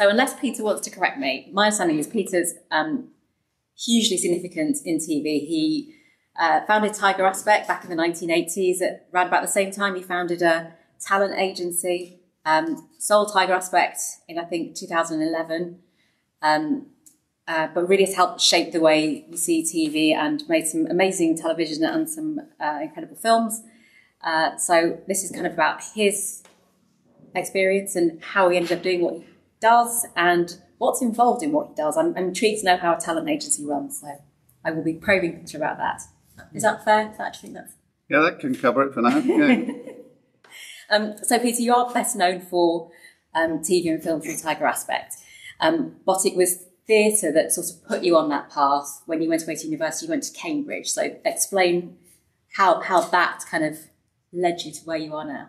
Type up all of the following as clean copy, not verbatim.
So unless Peter wants to correct me, my understanding is Peter's hugely significant in TV. He founded Tiger Aspect back in the 1980s. At around about the same time, he founded a talent agency, sold Tiger Aspect in, I think, 2011. But really has helped shape the way you see TV and made some amazing television and some incredible films. So this is kind of about his experience and how he ended up doing what he does and what's involved in what he does. I'm intrigued to know how a talent agency runs, so I will be probing Peter about that. Is that fair? Yeah, that can cover it for now. Yeah. So Peter, you are best known for TV and film through Tiger Aspect, but it was theatre that sort of put you on that path. When you went away to university, you went to Cambridge. So explain how that kind of led you to where you are now.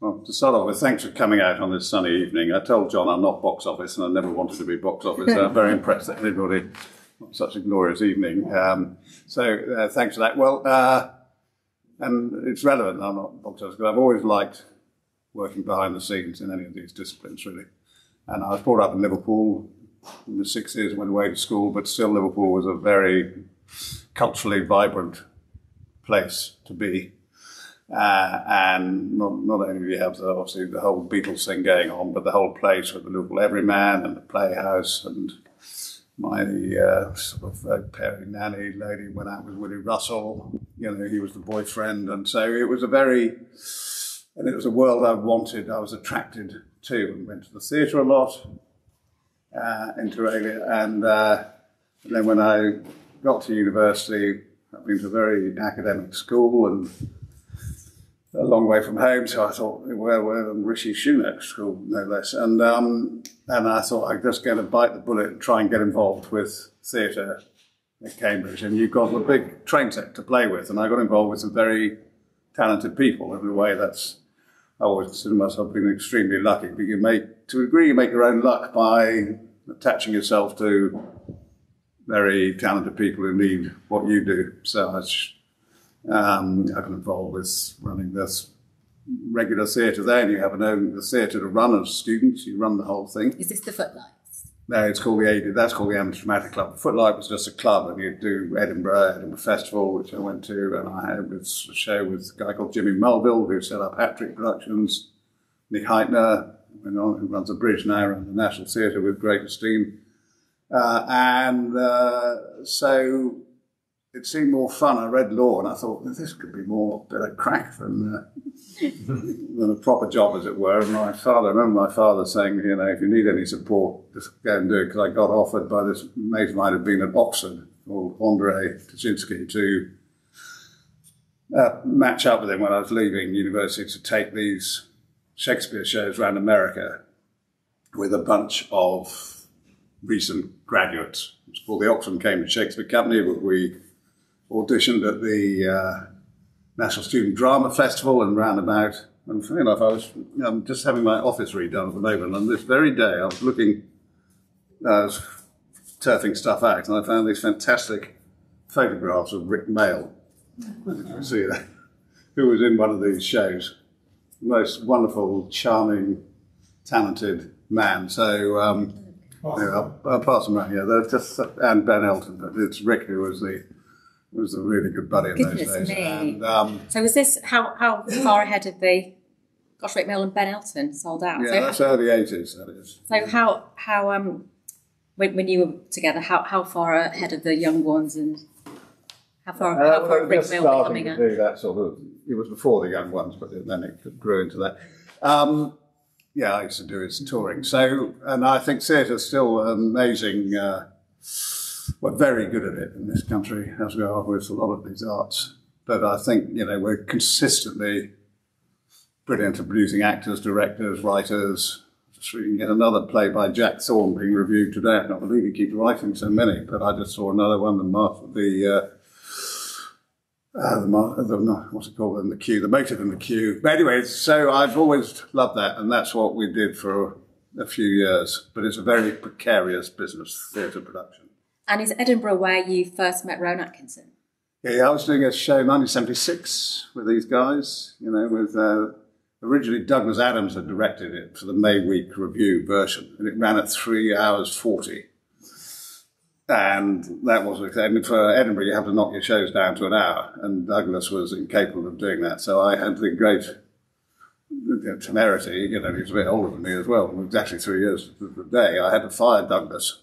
Well, to start off with, thanks for coming out on this sunny evening. I told John I'm not box office, and I never wanted to be box office. I'm very impressed that everybody did such a glorious evening. So thanks for that. Well, and it's relevant I'm not box office because I've always liked working behind the scenes in any of these disciplines, really. And I was brought up in Liverpool in the 60s, went away to school, but still Liverpool was a very culturally vibrant place to be. And not only do you have obviously the whole Beatles thing going on, but the whole place with the Liverpool Everyman and the Playhouse, and my sort of Perry Nanny lady went out with Willie Russell. You know, he was the boyfriend, and so it was a very, and it was a world I wanted. I was attracted to, and went to the theatre a lot, interreglia, and then when I got to university, I've been to a very academic school and a long way from home, so I thought, well, we're in Rishi Sunak's school, no less. And I thought I'd just go and bite the bullet and try and get involved with theatre at Cambridge. And you've got a big train set to play with. And I got involved with some very talented people. In a way, that's, I always consider myself being extremely lucky. But you make, to a degree, you make your own luck by attaching yourself to very talented people who need what you do. So I got involved with running this regular theatre there, and you have an own theatre to run as students. You run the whole thing. Is this the Footlights? No, it's called the that's called the Amateur Dramatic Club. The Footlight was just a club, and you do Edinburgh Festival, which I went to, and I had a show with a guy called Jimmy Mulville, who set up Hat-Trick Productions. Nick Hytner, who runs a bridge now around the National Theatre with great esteem, so. It seemed more fun. I read law and I thought, well, this could be more bit of crack than a proper job, as it were. And my father, I remember my father saying, you know, if you need any support, just go and do it. Because I got offered by this mate of mine who'd been at Oxford, called Andre Tuszynski, to match up with him when I was leaving university to take these Shakespeare shows around America with a bunch of recent graduates. It's called the Oxford and Cambridge Shakespeare Company, but we auditioned at the National Student Drama Festival and roundabout. And funny enough, I'm just having my office redone at the moment. And this very day, I was looking, I was turfing stuff out, and I found these fantastic photographs of Rick Mayall. See that? Who was in one of these shows? Most wonderful, charming, talented man. So anyway, I'll pass them around. Yeah, they're just and Ben Elton, but it's Rick who was the. It was a really good buddy in those days. And, so was this, how far ahead of the, gosh, Rick Mayall and Ben Elton sold out? Yeah, so that's early 80s, that is. So when you were together, how far ahead of the Young Ones and how far Rick Mayall becoming to do that sort of, it was before the Young Ones, but then it grew into that. Yeah, I used to do his touring. So, and I think theatre's still amazing, we're very good at it in this country, as we are with a lot of these arts. But I think, you know, we're consistently brilliant at producing actors, directors, writers. Just reading yet another play by Jack Thorne being reviewed today. I can't believe he keeps writing so many, but I just saw another one, The Motive in the Queue. But anyway, so I've always loved that, and that's what we did for a few years. But it's a very precarious business, theatre production. And is Edinburgh where you first met Rowan Atkinson? Yeah, I was doing a show in 1976 with these guys, you know, with Originally, Douglas Adams had directed it for the May Week Review version, and it ran at 3 hours 40. And that was, I mean, for Edinburgh, you have to knock your shows down to an hour, and Douglas was incapable of doing that. So I had the great temerity, you know, he was a bit older than me as well, exactly 3 years to the day, I had to fire Douglas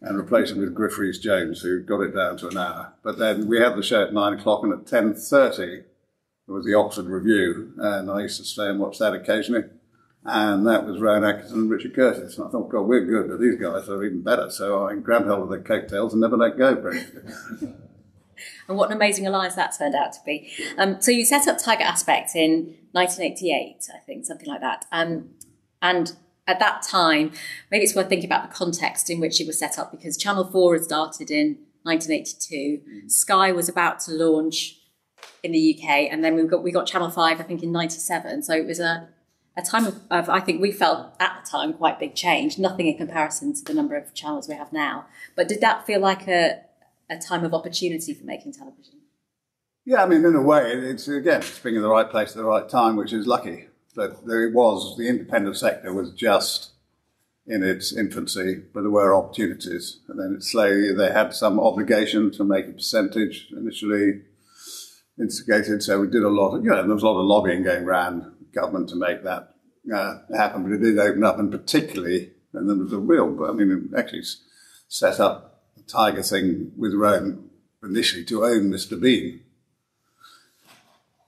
and replace him with Griff Rhys-Jones, who got it down to an hour. But then we had the show at 9 o'clock, and at 10:30, there was the Oxford Review, and I used to stay and watch that occasionally. And that was Rowan Atkinson and Richard Curtis. And I thought, God, we're good, but these guys are even better. So I grabbed hold of their coattails and never let go, basically. And what an amazing alliance that turned out to be. So you set up Tiger Aspect in 1988, I think, something like that. And at that time, maybe it's worth thinking about the context in which it was set up, because Channel 4 had started in 1982. Mm-hmm. Sky was about to launch in the UK, and then we got Channel 5, I think, in 97. So it was a time of, I think we felt at the time, quite big change, nothing in comparison to the number of channels we have now. But did that feel like a time of opportunity for making television? Yeah, I mean, in a way, it's, again, it's being in the right place at the right time, which is lucky. But there was, the independent sector was just in its infancy, but there were opportunities. And then it slowly, they had some obligation to make a percentage initially instigated. So we did a lot of, you know, there was a lot of lobbying going around government to make that happen, but it did open up, and particularly, and there was a real, I mean, it actually set up the Tiger thing with Rowan initially to own Mr. Bean,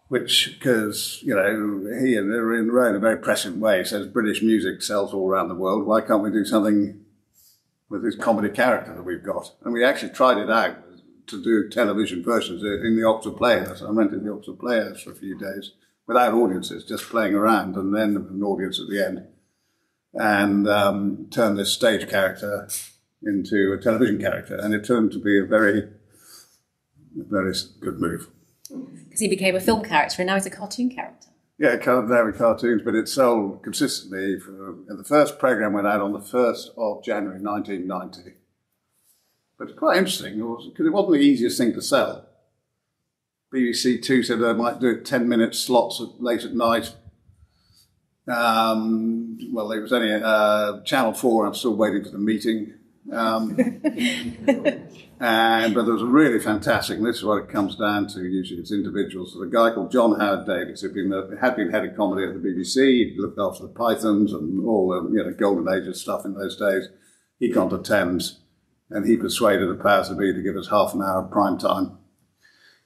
which, because, you know, he and Rowan in a very prescient way says British music sells all around the world, why can't we do something with this comedy character that we've got? And we actually tried it out to do television versions in the Oxford Players. I rented the Oxford Players for a few days, without audiences, just playing around, and then an audience at the end, and turned this stage character into a television character. And it turned to be a very good move. Because he became a film character, and now he's a cartoon character. Yeah, now we're cartoons, but it sold consistently. And the first programme went out on the 1st of January 1990. But it's quite interesting, because it wasn't the easiest thing to sell. BBC Two said they might do it 10-minute slots late at night. Well, it was only Channel 4. I'm still waiting for the meeting. But there was a really fantastic, and this is what it comes down to usually, it's individuals. So the guy called John Howard Davis, who had been head of comedy at the BBC, he looked after the Pythons and all the, you know, golden age of stuff in those days. He'd gone to Thames, and he persuaded the powers that be to give us half an hour of prime time.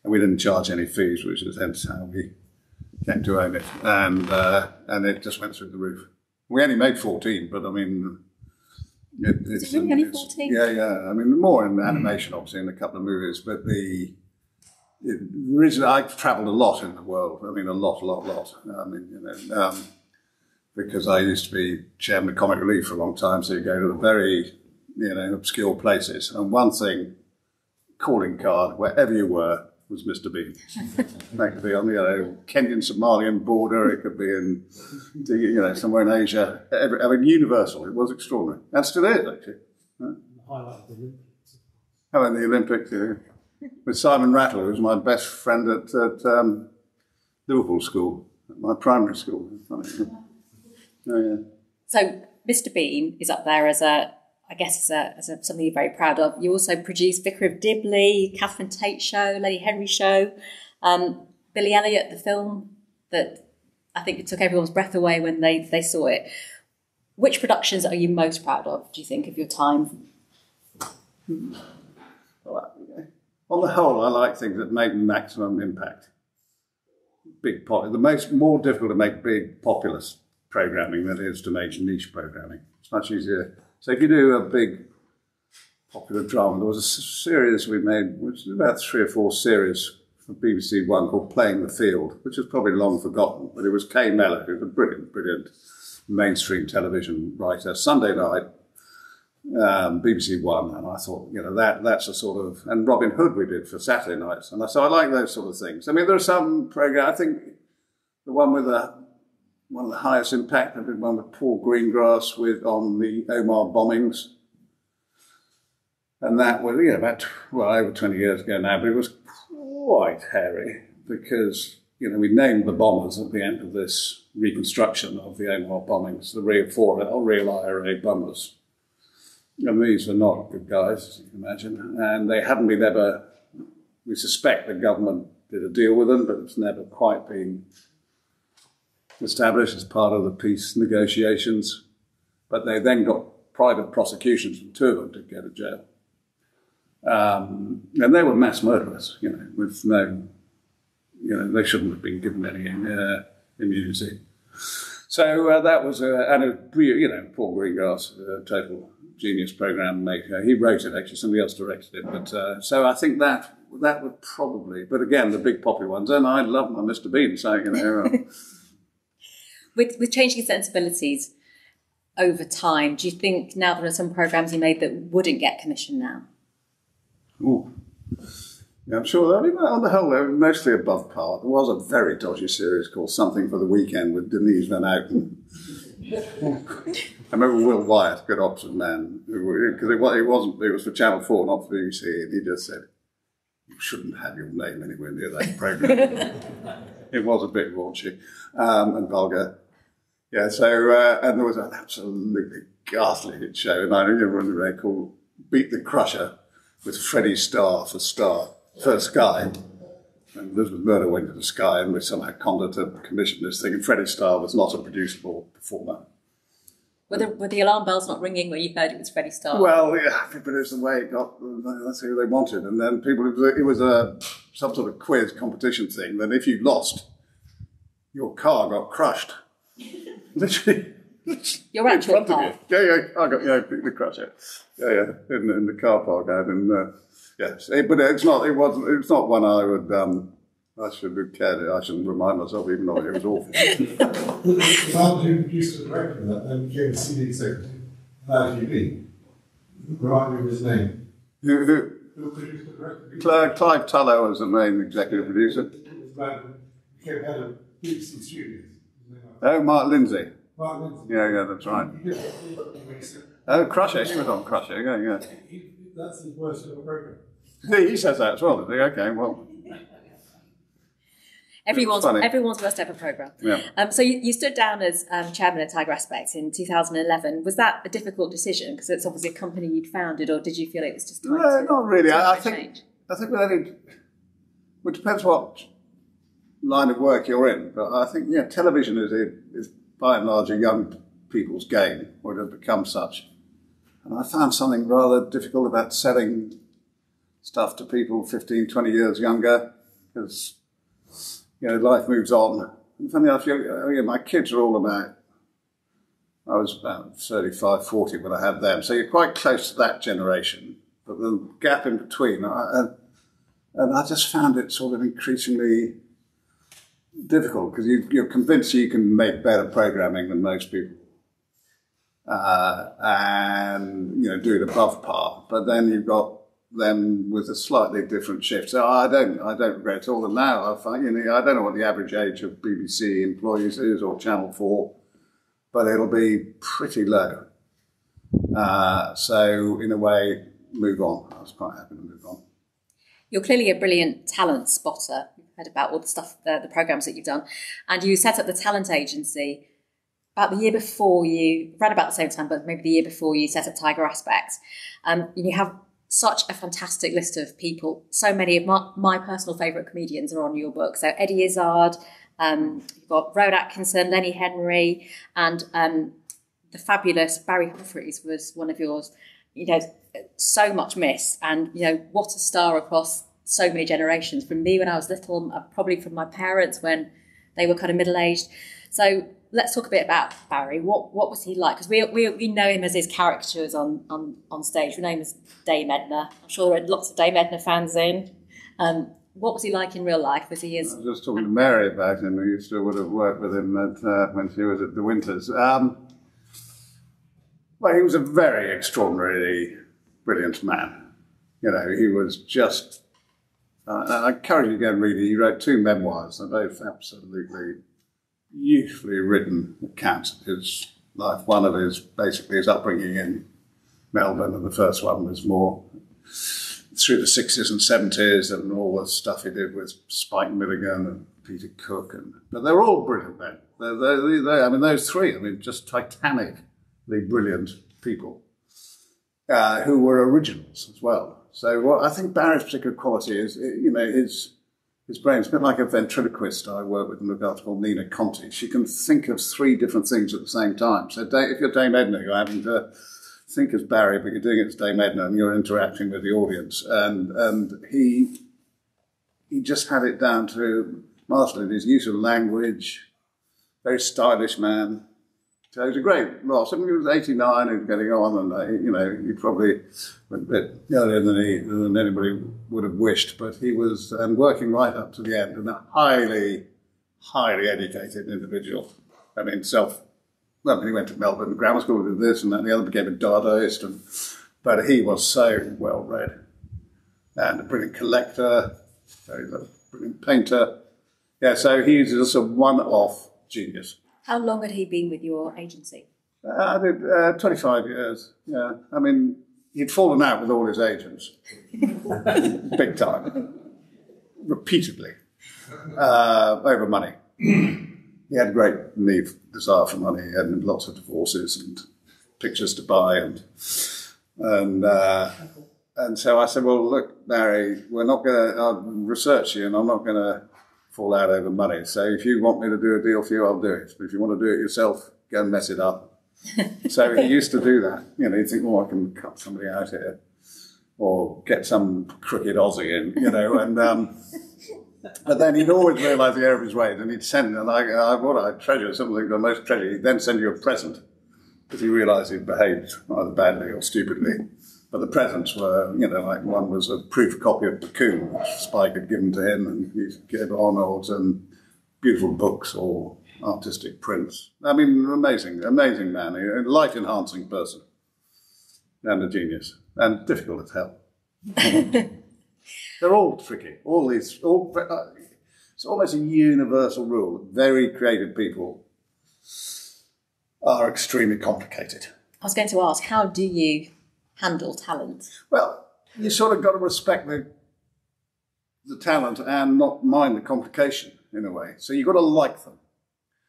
And we didn't charge any fees, which is hence how we came to own it. And it just went through the roof. We only made 14, but I mean... It's really only 14? Yeah, yeah. I mean, more in animation, obviously, in a couple of movies. But originally, I've travelled a lot in the world. I mean, a lot. I mean, you know, because I used to be chairman of Comic Relief for a long time, so you go to the very, you know, obscure places. And one thing, calling card, wherever you were, was Mr. Bean. That could be on the, you know, Kenyan-Somalian border, it could be in, you know, somewhere in Asia. I mean, universal, it was extraordinary. And still is, actually. Right? Highlight of the Olympics. Oh, and the Olympics, yeah. With Simon Rattler, who was my best friend at Liverpool School, at my primary school. Oh, yeah. So Mr. Bean is up there as a, I guess, as a something you're very proud of. You also produced Vicar of Dibley, Catherine Tate Show, Lady Henry Show, Billy Elliot, the film that I think it took everyone's breath away when they saw it. Which productions are you most proud of, do you think, of your time? Well, on the whole, I like things that make maximum impact. More difficult to make big populist programming than it is to make niche programming. It's much easier. So if you do a big popular drama, there was a series we made, which is about 3 or 4 series for BBC One called Playing the Field, which is probably long forgotten, but it was Kay Mellor, who's a brilliant, brilliant mainstream television writer, Sunday night, BBC One, and I thought, you know, that's a sort of, and Robin Hood we did for Saturday nights, and so I like those sort of things. I mean, there are some programmes, I think the one with one of the highest impact, I did one with Paul Greengrass on the Omagh bombings. And that was, you know, about, well, over 20 years ago now, but it was quite hairy because you know, we named the bombers at the end of this reconstruction of the Omagh bombings, the real real IRA bombers. And these were not good guys, as you can imagine, and they hadn't been ever, we suspect the government did a deal with them, but it's never quite been established as part of the peace negotiations. But they then got private prosecutions from two of them to go to jail. And they were mass murderers, you know, with no, you know, they shouldn't have been given any immunity. So that was, you know, Paul Greengrass, total genius program maker. He wrote it, actually, somebody else directed it. But so I think that would probably, but again, the big poppy ones. And I love my Mr. Bean, so, you know. With changing sensibilities over time, do you think now there are some programs you made that wouldn't get commissioned now? Ooh. Yeah, I'm sure. I mean, on the whole, they were mostly above par. There was a very dodgy series called Something for the Weekend with Denise Van Outen. I remember Will Wyatt, good option man, because it was for Channel 4, not for BBC, and he just said, "You shouldn't have your name anywhere near that programme." It was a bit raunchy and vulgar. Yeah, so, and there was an absolutely ghastly hit show, and I remember they called Beat the Crusher with Freddie Starr for Sky. And Elizabeth Murder went to the Sky, and we somehow conjured to commission this thing, and Freddie Starr was not a producible performer. Were the alarm bells not ringing when you heard it was Freddie Starr? Well, yeah, but it was the way it got, that's who they wanted. And then people, it was some sort of quiz competition thing, then if you lost, your car got crushed. Literally, you're in front of you. Yeah, I got the crusher. Yeah, in the car park out in yes, but it's not one I would I should have cared. I shouldn't remind myself even though it was awful. Well, you used to direct that and became CD executive at TV. Remind me of his name. Who produced the director? Clive Tullow was the main executive producer. Became head of BBC Studios. Oh, Mark Lindsay. Mark Lindsay. Yeah, that's right. Oh, Crusher. He was on Crusher. Yeah. That's his worst ever program. Yeah, he says that as well, doesn't he? Okay, well. Everyone's worst ever program. Yeah. So you stood down as chairman of Tiger Aspect in 2011. Was that a difficult decision? Because it's obviously a company you'd founded, or did you feel it was just time to not really. I think with any, it depends what line of work you're in, but I think television is by and large a young people's game, or it has become such. And I found something rather difficult about selling stuff to people 15, 20 years younger, because life moves on. And funny enough, my kids are all about. I was about 35, 40 when I had them, so you're quite close to that generation. But the gap in between, and I just found it sort of increasingly difficult, because you're convinced you can make better programming than most people, and do it above par. But then you've got them with a slightly different shift. So I don't regret it all. And now I find, I don't know what the average age of BBC employees is, or Channel 4, but it'll be pretty low. So in a way, move on. I was quite happy to move on. You're clearly a brilliant talent spotter. About all the stuff, the programs that you've done, and you set up the talent agency about the year before you, around about the same time, but maybe the year before you set up Tiger Aspect. And you have such a fantastic list of people. So many of my personal favourite comedians are on your book. So Eddie Izzard, you've got Rowan Atkinson, Lenny Henry, and the fabulous Barry Humphries was one of yours. So much missed, and what a star across so many generations, from me when I was little, probably from my parents when they were kind of middle-aged. So let's talk a bit about Barry. What was he like? Because we know him as his characters on stage. We know him as Dame Edna. I'm sure there are lots of Dame Edna fans in. What was he like in real life? Was he as... I was just talking to Mary about him, who used to would have worked with him at, when she was at the Winters. Well, he was a very extraordinarily brilliant man. He was just... I encourage you to go and read it. He wrote two memoirs. They're both absolutely beautifully written accounts of his life. One of his, basically, his upbringing in Melbourne, and the first one was more through the 60s and 70s and all the stuff he did with Spike Milligan and Peter Cook. But they're all brilliant then. I mean, those three, I mean, just titanically brilliant people who were originals as well. So what I think Barry's particular quality is, you know, his brain's a bit like a ventriloquist I work with and look after called Nina Conti. She can think of three different things at the same time. So if you're Dame Edna, you're having to think as Barry, but you're doing it as Dame Edna and you're interacting with the audience. And he just had it down to masterly. His use of language, very stylish man. So he was a great loss. I mean, he was 89 and getting on, and you know, he probably went a bit earlier than anybody would have wished. But he was working right up to the end, and a highly, highly educated individual. I mean, well, he went to Melbourne Grammar School, did this and that, and the other became a Dadaist. But he was so well read, and a brilliant collector, very brilliant painter. Yeah, so he's just a one-off genius. How long had he been with your agency? I did 25 years, yeah. I mean, he'd fallen out with all his agents, big time, repeatedly, over money. He had a great need, desire for money, and lots of divorces and pictures to buy. And so I said, well, look, Barry, we're not going to research you, and I'm not going to fall out over money. So if you want me to do a deal for you, I'll do it. But if you want to do it yourself, go and mess it up. So he used to do that. You know, he'd think, oh, I can cut somebody out here or get some crooked Aussie in, you know. But then he'd always realise the error of his ways, and he'd send, and I treasure something the most treasure, he'd then send you a present because he realised he'd behaved either badly or stupidly. But the presents were, you know, like one was a proof copy of Cocoon, which Spike had given to him, and he gave Arnold some beautiful books or artistic prints. I mean, amazing, amazing man, a life-enhancing person, and a genius, and difficult as hell. They're all tricky. It's almost a universal rule. Very creative people are extremely complicated. I was going to ask, how do you handle talent? Well, you sort of got to respect the talent and not mind the complication in a way. So you've got to like them.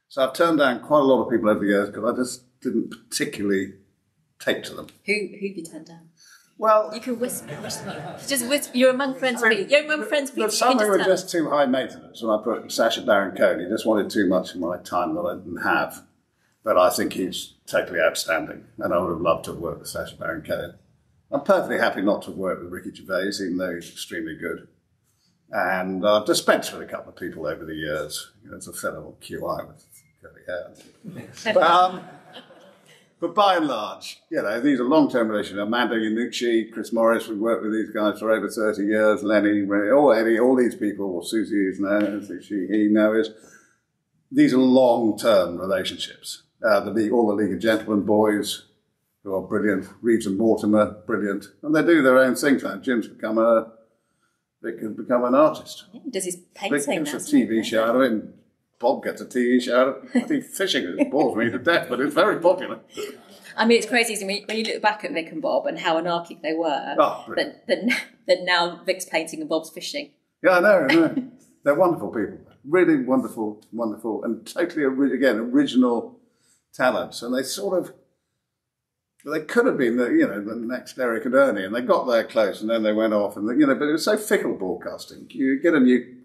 So I've turned down quite a lot of people over the years because I just didn't particularly take to them. Who have you turned down? Well, you can whisper. Just whisper. You're among friends. You're among friends. Some were just too high maintenance, and I put Sasha Baron Cohen. He just wanted too much of my time that I didn't have. But I think he's totally outstanding, and I would have loved to have worked with Sasha Baron Cohen. I'm perfectly happy not to have worked with Ricky Gervais, even though he's extremely good. And I've dispensed with a couple of people over the years. You know, there's a fellow QI with curly hair. But by and large, you know, these are long-term relations. Amanda Iannucci, Chris Morris, we've worked with these guys for over 30 years. Lenny, Ray, Eddie, all these people, or Susie is now, she, he now is. These are long-term relationships. All the League of Gentlemen boys, who are brilliant. Reeves and Mortimer, brilliant. And they do their own things. Like Vic has become an artist. Yeah, does his painting. Vic gets a TV show out of it, and Bob gets a TV show out of it. I think fishing is bores me to death, but it's very popular. I mean, it's crazy when you look back at Vic and Bob and how anarchic they were, that now Vic's painting and Bob's fishing. Yeah, I know. They're wonderful people. Really wonderful, wonderful, and totally, again, original talents, and they sort of, they could have been, the next Eric and Ernie, and they got there close, and then they went off, and but it was so fickle broadcasting. You get a new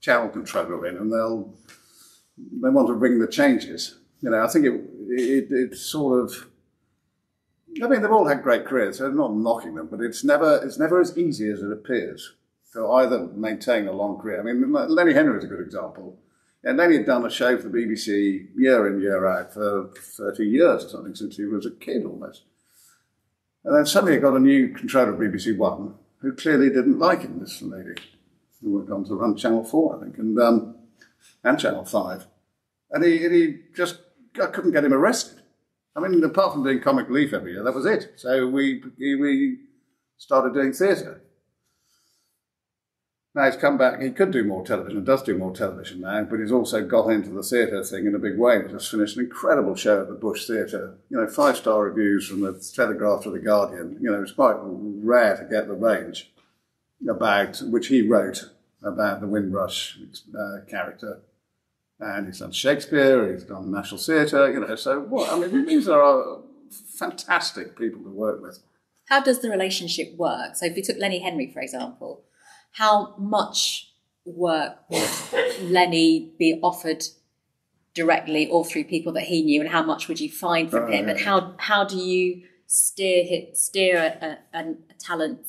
channel controller in, and they want to bring the changes. You know, I think it sort of, I mean, they've all had great careers, so I'm not knocking them, but it's never as easy as it appears to either maintain a long career. I mean, Lenny Henry is a good example. And then he'd done a show for the BBC year in, year out for 30 years or something, since he was a kid almost. And then suddenly he got a new controller of BBC One, who clearly didn't like him, this lady, who went on to run Channel 4, I think, and Channel 5. And I couldn't get him arrested. I mean, apart from doing Comic Relief every year, that was it. So we started doing theatre. Now he's come back, he could do more television, and does do more television now, but he's also got into the theatre thing in a big way. He just finished an incredible show at the Bush Theatre. You know, 5-star reviews from the Telegraph to the Guardian. You know, it's quite rare to get the range. about, which he wrote, about the Windrush character. And he's done Shakespeare, he's done the National Theatre, you know, so what? I mean, these are fantastic people to work with. How does the relationship work? So if you took Lenny Henry, for example, how much work would Lenny be offered directly or through people that he knew, and how much would you find from him? And how do you steer a talent?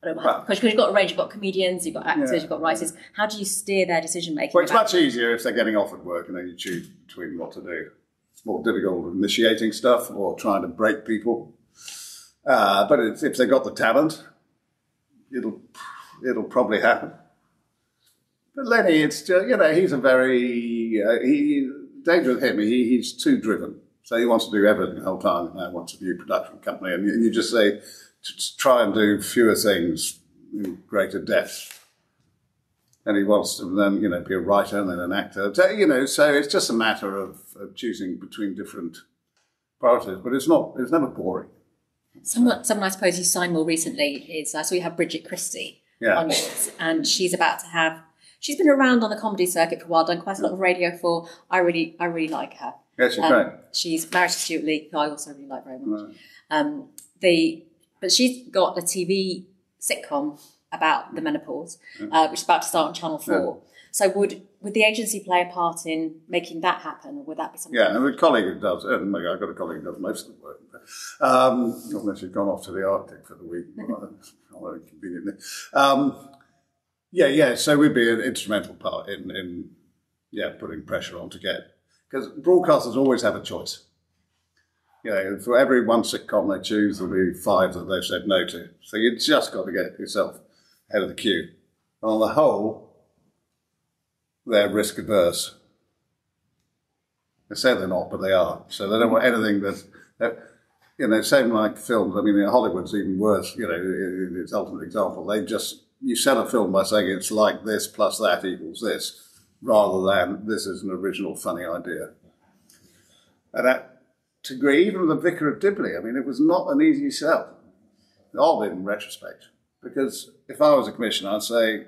Because you've got a range, you've got comedians, you've got actors, you've got writers. How do you steer their decision making? Well, it's much easier if they're getting offered work and then you choose between what to do. It's more difficult initiating stuff or trying to break people. But it's, if they've got the talent, it'll probably happen. But Lenny, it's just, you know, he's a very danger with him. He's too driven, so he wants to do everything the whole time. And I want to be a production company, and you just say, try and do fewer things in greater depth. And he wants to then, you know, be a writer and then an actor. So, you know, so it's just a matter of choosing between different priorities. But it's not, it's never boring. Someone I suppose you signed more recently is, I saw you have Bridget Christie on it, and she's about to have, she's been around on the comedy circuit for a while, done quite a lot of Radio 4. I really like her. Yeah, she's great. She's married to Stuart Lee, who I also really like very much. Right. But she's got a TV sitcom about the menopause, which is about to start on Channel 4. Yeah. So would the agency play a part in making that happen, or would that be something? Yeah, and a colleague who does. I've got a colleague who does most of the work. Unless you've gone off to the Arctic for the week, although inconveniently. Yeah. So we'd be an instrumental part in putting pressure on to get, because broadcasters always have a choice. You know, for every one sitcom they choose, there'll be 5 that they've said no to. So you've just got to get yourself ahead of the queue. And on the whole, they're risk averse. They say they're not, but they are. So they don't want anything that, you know, same like films. I mean, Hollywood's even worse, you know, its ultimate example. They just, you sell a film by saying it's like this plus that equals this, rather than this is an original funny idea. And that degree, even with the Vicar of Dibley, I mean, it was not an easy sell, odd in retrospect, because if I was a commissioner, I'd say,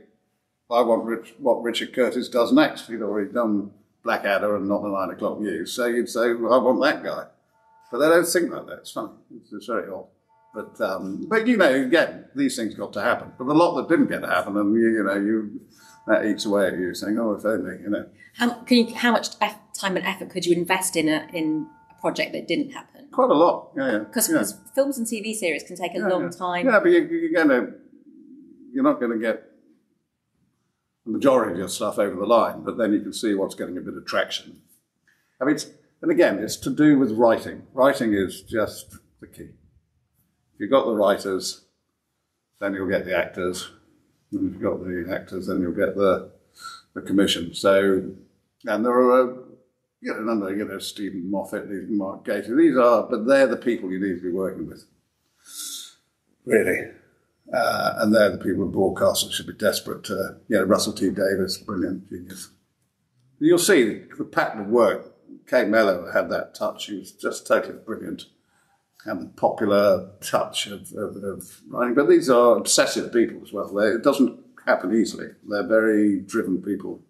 I want what Richard Curtis does next. He'd already done Blackadder and Not the 9 O'Clock News, so you'd say, well, I want that guy. But they don't think like that. It's funny. It's very odd. But you know, again, these things got to happen. But the lot that didn't get to happen, and that eats away at you, saying, oh, if only, you know. How much time and effort could you invest in project that didn't happen? Quite a lot, because films and TV series can take a long time. Yeah, but you're not going to get the majority of your stuff over the line, but then you can see what's getting a bit of traction. I mean, it's to do with writing. Writing is just the key. If you've got the writers, then you'll get the actors. And if you've got the actors, then you'll get the commission. So, and there are Stephen Moffat, Mark Gator, but they're the people you need to be working with, really. And they're the people in broadcasting should be desperate to, Russell T. Davies, brilliant, genius. You'll see the pattern of work. Kate Mello had that touch. She was just totally brilliant. And the popular touch of writing. But these are obsessive people as well. It doesn't happen easily. They're very driven people,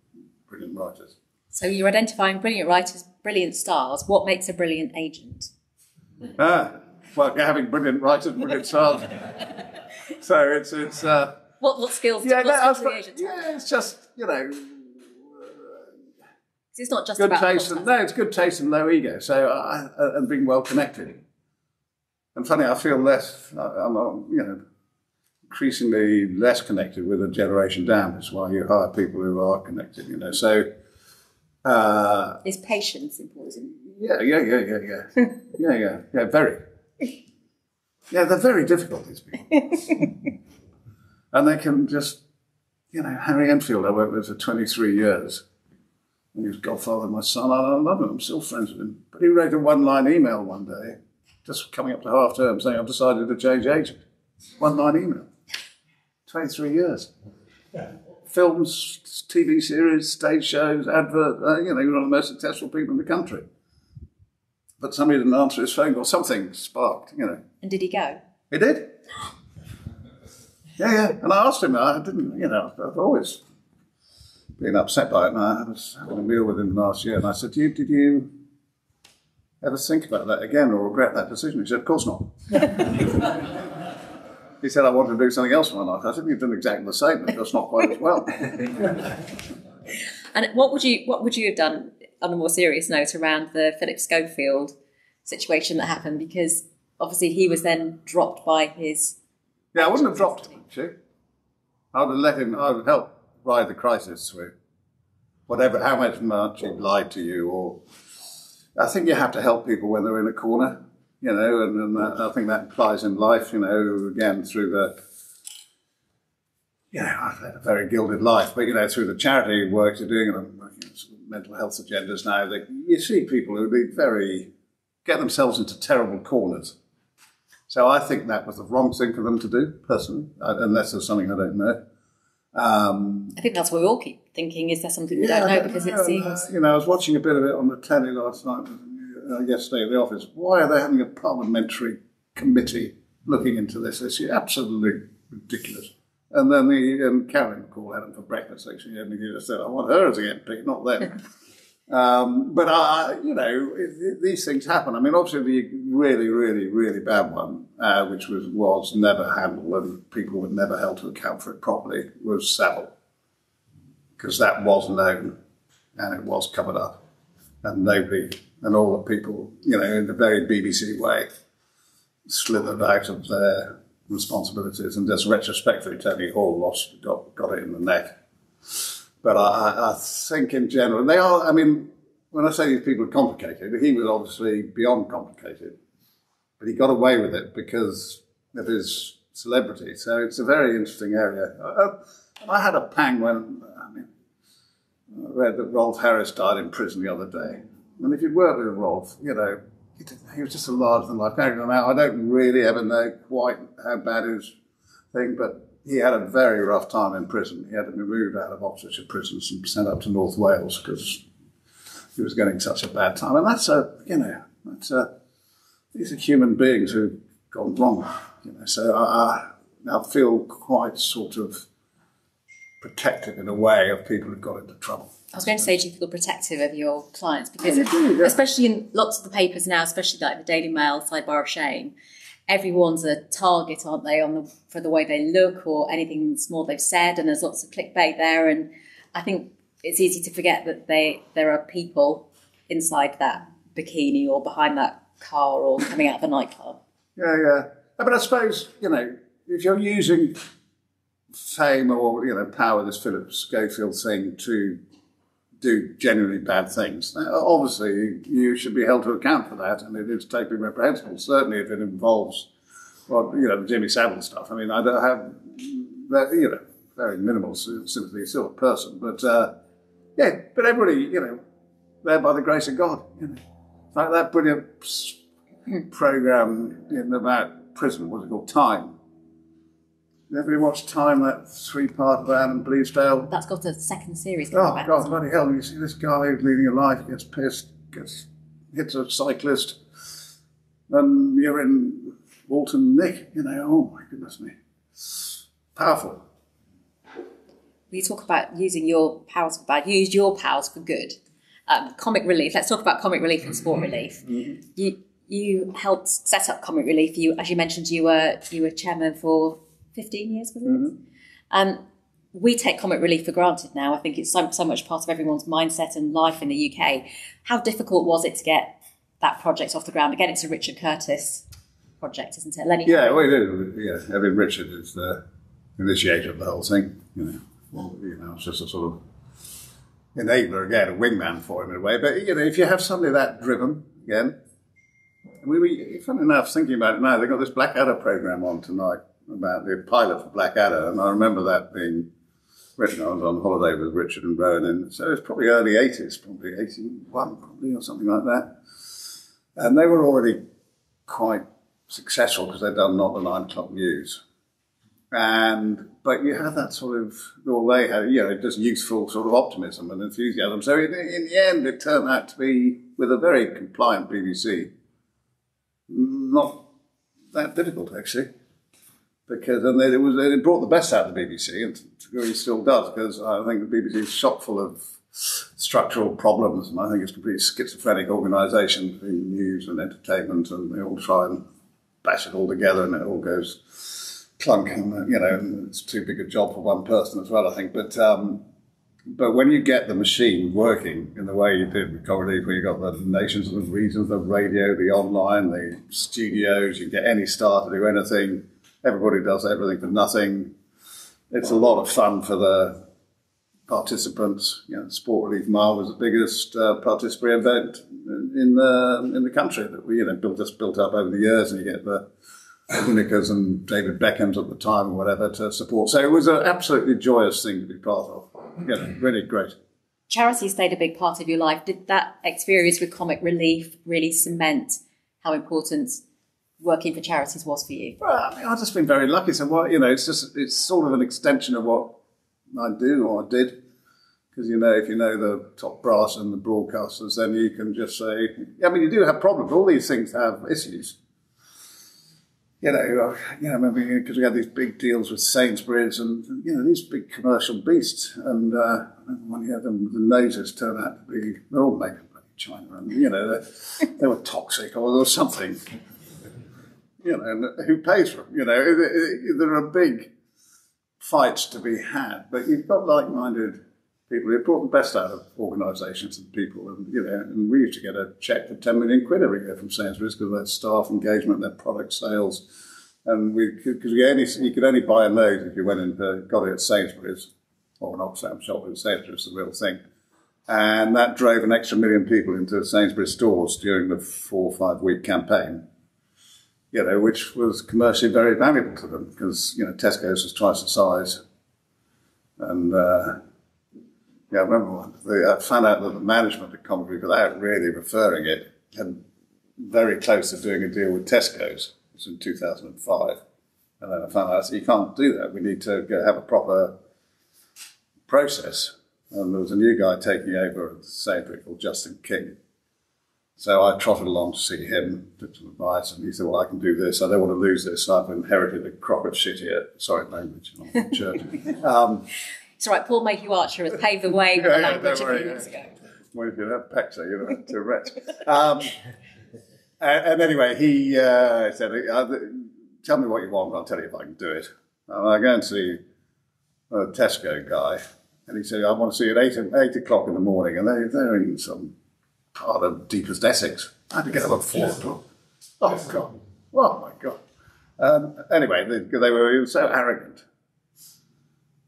brilliant writers. So you're identifying brilliant writers, brilliant stars. What makes a brilliant agent? Having brilliant writers, brilliant stars. So it's what skills? Yeah, the agent have? It's just it's not just good about taste. It's good taste and low ego. So and being well connected. And funny, I feel increasingly less connected with a generation down. That's why you hire people who are connected. So. Is patience important? Yeah, very. Yeah, they're very difficult, these people. And they can just, Harry Enfield I worked with for 23 years. And he was godfather of my son. I love him. I'm still friends with him. But he wrote a one-line email one day, just coming up to half term, saying, I've decided to change agent. One-line email. 23 years. Yeah. Films, TV series, stage shows, adverts, you're one of the most successful people in the country. But somebody didn't answer his phone or something sparked. And did he go? He did. Yeah. And I asked him. I didn't, you know, I've always been upset by it. And I was having a meal with him last year, and I said, did you ever think about that again or regret that decision? He said, of course not. He said, I wanted to do something else in my life. I said, you've done exactly the same, but just not quite as well. And what would you have done on a more serious note around the Philip Schofield situation that happened? Because obviously he was then dropped by his... Yeah, I wouldn't have dropped him, actually. I would have let him, I would help ride the crisis through. Whatever, how much he lied to you or... I think you have to help people when they're in a corner, you know, and I think that applies in life, you know, again, through the, you know, I've had a very gilded life, but, you know, through the charity work you're doing and sort of mental health agendas now, that you see people who be very, get themselves into terrible corners. So I think that was the wrong thing for them to do, personally, unless there's something I don't know. I think that's what we all keep thinking, is there something we don't know because it seems... You know, I was watching a bit of it on the telly last night, yesterday at the office. Why are they having a parliamentary committee looking into this issue? Absolutely ridiculous. And then Karen called Adam for breakfast, actually, and he just said, I want her to get picked, not them. You know, these things happen. I mean, obviously, the really, really, really bad one, which was never handled and people were never held to account for it properly, was Savile. Because that was known and it was covered up. And nobody, and all the people, you know, in the very BBC way, slithered out of their responsibilities and just retrospectively, Tony Hall got it in the neck. But I think in general, and they are, I mean, when I say these people are complicated, he was obviously beyond complicated. But he got away with it because of his celebrity. So it's a very interesting area. I had a pang when, I read that Rolf Harris died in prison the other day. And if you work with Rolf, you know, he was just a larger-than-life character. Now, I don't really ever know quite how bad his thing, but... He had a very rough time in prison. He had to be moved out of Oxfordshire prisons and sent up to North Wales because he was getting such a bad time. And that's a, you know, these are human beings who've gone wrong, you know. So I feel quite sort of protective in a way of people who've got into trouble. I was going to say, do you feel protective of your clients? Because especially in lots of the papers now, especially like the Daily Mail, Sidebar of Shame, everyone's a target, aren't they, for the way they look or anything small they've said, and there's lots of clickbait there, and I think it's easy to forget that there are people inside that bikini or behind that car or coming out of a nightclub. Yeah. But I suppose, you know, if you're using fame or, you know, power, this Philip Schofield thing, to do genuinely bad things. Now, obviously, you should be held to account for that, and it is totally reprehensible, certainly if it involves, well, you know, the Jimmy Savile stuff. I mean, I don't have, you know, very minimal sympathy, sort of person, but, yeah, but everybody, you know, there by the grace of God, you know. Like that brilliant programme about prison, what was it called, Time? Did everybody watch Time, that three-part of Anne and Bleasdale? That's got a second series coming back. God, bloody hell, you see this guy leading a life, gets pissed, hits a cyclist, and you're in Walton Nick, you know, oh my goodness me. Powerful. We talk about using your powers for bad, use your powers for good. Comic Relief, let's talk about Comic Relief and Sport Relief. Mm-hmm. You helped set up Comic Relief. You, as you mentioned, you were chairman for... 15 years, wasn't it? Mm-hmm. We take Comic Relief for granted now. I think it's so much part of everyone's mindset and life in the UK. How difficult was it to get that project off the ground? Again, it's a Richard Curtis project, isn't it? Lenny? Yeah, well, it is. Yeah. I mean, Richard is the initiator of the whole thing. You know, well, you know, it's just a sort of enabler, again, a wingman for him in a way. But, you know, if you have somebody that driven, again, funny enough, thinking about it now, they've got this Blackadder programme on tonight, about the pilot for Blackadder, and I remember that being written. I was on holiday with Richard and Rowan, and so it was probably early 80s, probably 81 probably, or something like that. And they were already quite successful because they'd done Not the 9 o'clock News. But you had that sort of, they had, you know, just youthful sort of optimism and enthusiasm. So in the end, it turned out to be, with a very compliant BBC, not that difficult, actually. because it brought the best out of the BBC, and it really still does, because I think the BBC is chock full of structural problems, and I think it's a completely schizophrenic organisation between news and entertainment, and they all try and bash it all together, and it all goes clunk, and and it's too big a job for one person as well, I think. But when you get the machine working in the way you did with Comic Relief, where you got the nations and the regions, the radio, the online, the studios, you get any star to do anything, everybody does everything for nothing. It's a lot of fun for the participants. Sport Relief Mile was the biggest participatory event in the country that we built up over the years, and you get the Winnickers and David Beckhams at the time or whatever to support. So it was an absolutely joyous thing to be part of. Really great. Charity stayed a big part of your life. Did that experience with Comic Relief really cement how important working for charities was for you? Well, I've just been very lucky. So, it's sort of an extension of what I do or I did. Because, if you know the top brass and the broadcasters, then you can just say, you do have problems. All these things have issues. I remember because we had these big deals with Sainsbury's and, these big commercial beasts. And when you had them, the noses turned out to be, they're all made in China. And, they were toxic or something. And who pays for them? There are big fights to be had. But you've got like-minded people who brought the best out of organisations and people. And, and we used to get a cheque for 10 million quid every year from Sainsbury's because of their staff engagement, their product sales. And you could only buy a load if you went and got it at Sainsbury's or an Oxfam shop at Sainsbury's, the real thing. And that drove an extra million people into Sainsbury's stores during the 4- or 5-week campaign. Which was commercially very valuable to them because, Tesco's was twice the size. And, I remember I found out that the management of Comic Relief, without really referring it, had very close to doing a deal with Tesco's. It was in 2005. And then I found out, you can't do that. We need to have a proper process. And there was a new guy taking over at Sainsbury's called Justin King. So I trotted along to see him, took some advice, and he said, well, I can do this. I don't want to lose this. I've inherited a crock of shit here. Sorry, language. I'm in church. It's all right. Paul Mayhew Archer has paved the way with language a few years ago. Well, if you have Pector, Tourette's. And anyway, he said, tell me what you want, and I'll tell you if I can do it. And I go and see a Tesco guy, and he said, I want to see you at 8 o'clock in the morning, and they're in some part of deepest Essex. I had to get up at 4 o'clock. Oh, God. Oh, my God. Anyway, he was so arrogant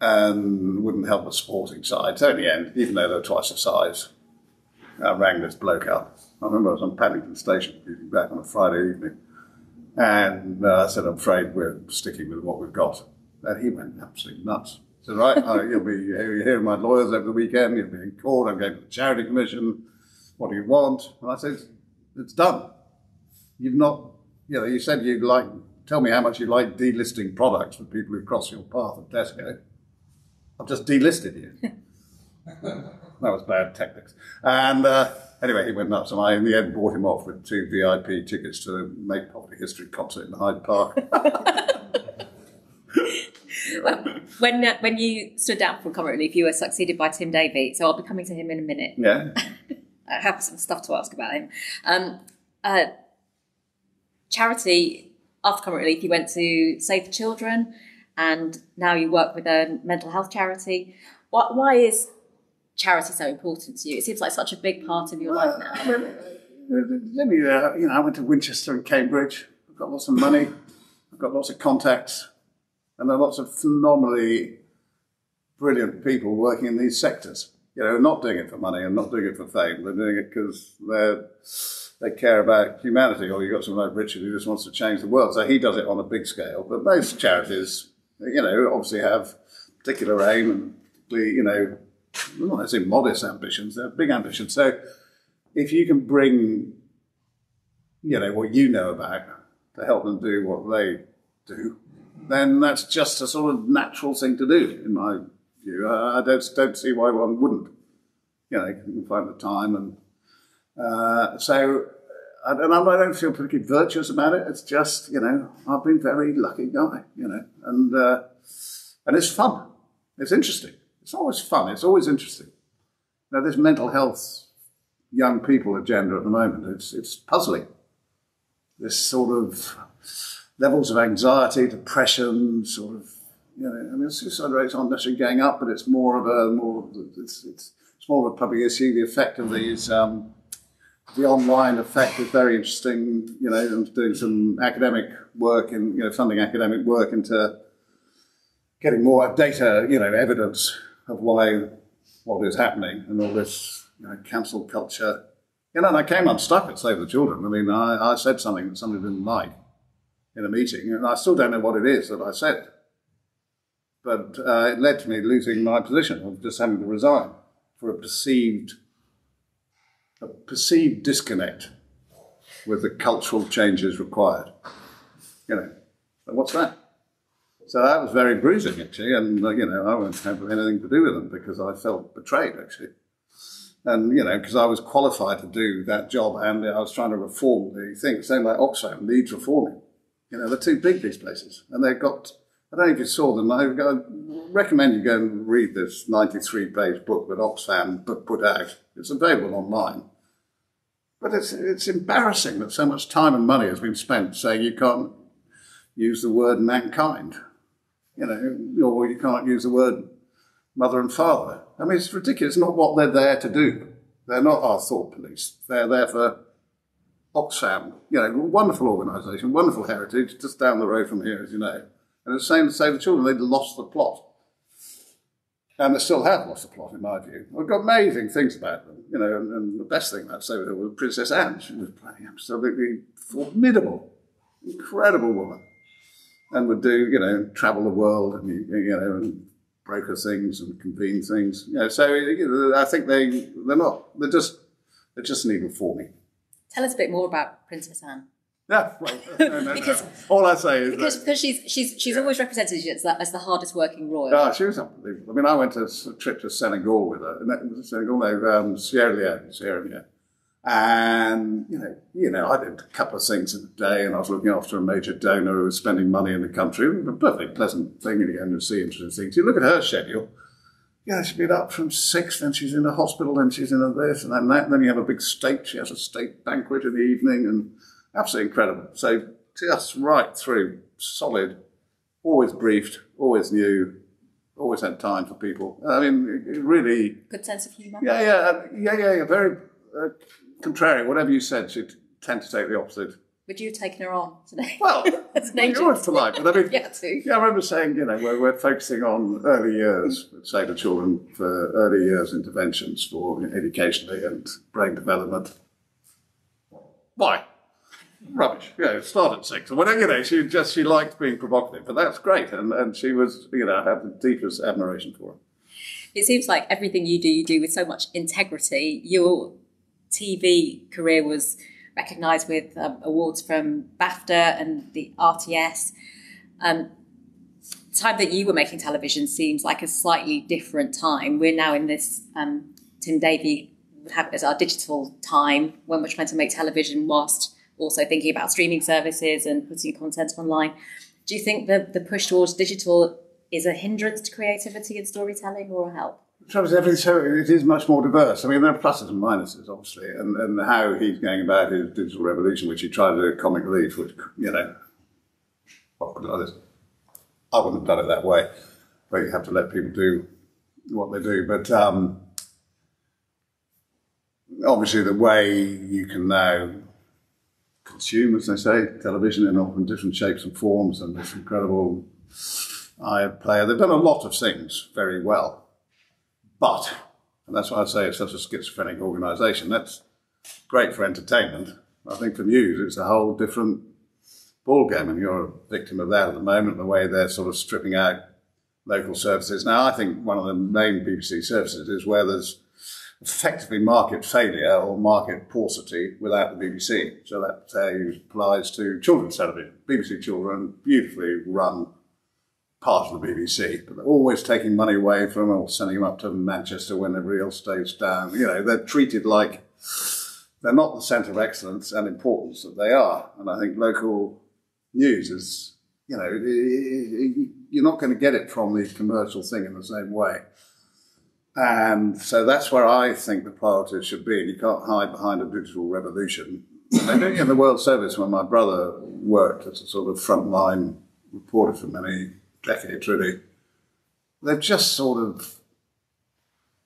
and wouldn't help the sporting side. So in the end, even though they were twice the size, I rang this bloke up. I remember I was on Paddington Station back on a Friday evening, and I said, I'm afraid we're sticking with what we've got. And he went absolutely nuts. He said, right, you're hearing my lawyers over the weekend, you're being called, I'm going to the Charity Commission. What do you want? And I said, it's done. You've not, you said you'd like, tell me how much you like delisting products for people who cross your path at Tesco. I've just delisted you. That was bad tactics. And anyway, he went nuts, and I in the end bought him off with 2 VIP tickets to the Make Poverty History concert in Hyde Park. Well, when you stood down from Comic Relief, you were succeeded by Tim Davey, so I'll be coming to him in a minute. Yeah. I have some stuff to ask about him. Charity, after Comic Relief, you went to Save the Children, and now you work with a mental health charity. Why is charity so important to you? It seems like such a big part of your life now. I went to Winchester and Cambridge. I've got lots of money. I've got lots of contacts. And there are lots of phenomenally brilliant people working in these sectors. Not doing it for money and not doing it for fame. They're doing it because they care about humanity. Or you've got someone like Richard who just wants to change the world. So he does it on a big scale. But most charities, obviously have particular aim and, not necessarily modest ambitions. They're big ambitions. So if you can bring, what you know about to help them do what they do, then that's just a sort of natural thing to do, in my view. I don't see why one wouldn't. You can find the time. And so And I don't feel particularly virtuous about it. It's just, you know, I've been a very lucky guy, you know. And it's fun. It's interesting. It's always fun. It's always interesting. Now, this mental health, young people agenda at the moment, it's puzzling. This sort of levels of anxiety, depression, sort of, you know, I mean, suicide rates aren't necessarily going up, but it's more of a, it's more of a public issue. The effect of these, the online effect is very interesting. You know, I'm doing some academic work in, you know, funding academic work into getting more data, you know, evidence of why, what is happening and all this, you know, cancel culture. You know, and I came unstuck at Save the Children. I mean, I said something that somebody didn't like in a meeting, and I still don't know what it is that I said. But it led to me losing my position of just having to resign for a perceived disconnect with the cultural changes required. You know, and what's that? So that was very bruising, actually, and, you know, I won't have anything to do with them because I felt betrayed, actually. And, you know, because I was qualified to do that job and I was trying to reform the thing. Same like Oxfam needs reforming. You know, they're too big, these places. And they've got, I don't know if you saw them, I recommend you go and read this 93-page book that Oxfam put out. It's available online. But it's embarrassing that so much time and money has been spent saying you can't use the word mankind, you know, or you can't use the word mother and father. I mean, it's ridiculous. It's not what they're there to do. They're not our thought police. They're there for Oxfam, you know, wonderful organisation, wonderful heritage, just down the road from here, as you know. And it's the same to Save the Children. They'd lost the plot. And they still have lost the plot, in my view. We've got amazing things about them, you know, and the best thing about Save the Children was Princess Anne. She was playing absolutely formidable, incredible woman. And would do, you know, travel the world and, you know, and broker things and convene things. You know, so you know, I think they just need reforming. Tell us a bit more about Princess Anne. Yeah, well, no. Because, all I say is because she's always represented as the hardest working royal. Oh, she was unbelievable. I mean, I went to a trip to Senegal with her, and that was Senegal, no, Sierra Leone. And, you know, I did a couple of things in the day, and I was looking after a major donor who was spending money in the country. It was a perfectly pleasant thing, and you go and see interesting things. You look at her schedule, yeah, you know, she's been up from 6, then she's in a hospital, then she's in a this and then that, and then you have a big state, she has a state banquet in the evening, and absolutely incredible. So just right through, solid, always briefed, always new, always had time for people. I mean, it really... Good sense of humour. Yeah, very... contrary, whatever you said, she'd tend to take the opposite. Would you have taken her on today? Well, you're always polite, but I mean, yeah, I remember saying, you know, we're focusing on early years, say the children, for early years interventions for educationally and brain development. Why? Rubbish. Yeah, start at 6. Well, you know, she liked being provocative, but that's great, and she was, you know, I have the deepest admiration for her. It seems like everything you do with so much integrity. You're TV career was recognised with awards from BAFTA and the RTS. The time that you were making television seems like a slightly different time. We're now in this, Tim Davie would have it as our digital time when we're trying to make television whilst also thinking about streaming services and putting content online. Do you think that the push towards digital is a hindrance to creativity and storytelling or a help? So it is much more diverse. I mean, there are pluses and minuses, obviously, and how he's going about his digital revolution, which he tried to do at Comic Relief, which, you know, I wouldn't have done it that way, where you have to let people do what they do. But obviously the way you can now consume, as they say, television in often different shapes and forms, and this incredible eye of player. They've done a lot of things very well. But, and that's why I say it's such a schizophrenic organisation, that's great for entertainment. I think for news, it's a whole different ballgame, and you're a victim of that at the moment, the way they're sort of stripping out local services. Now, I think one of the main BBC services is where there's effectively market failure or market paucity without the BBC. So that applies to children's television. BBC Children, beautifully run part of the BBC, but they're always taking money away from them or sending them up to Manchester when the real stays down. You know, they're treated like they're not the centre of excellence and importance that they are. And I think local news is, you know, you're not going to get it from the commercial thing in the same way. And so that's where I think the priority should be. You can't hide behind a digital revolution. I think in the World Service, when my brother worked as a sort of frontline reporter for many decades, really, they've just sort of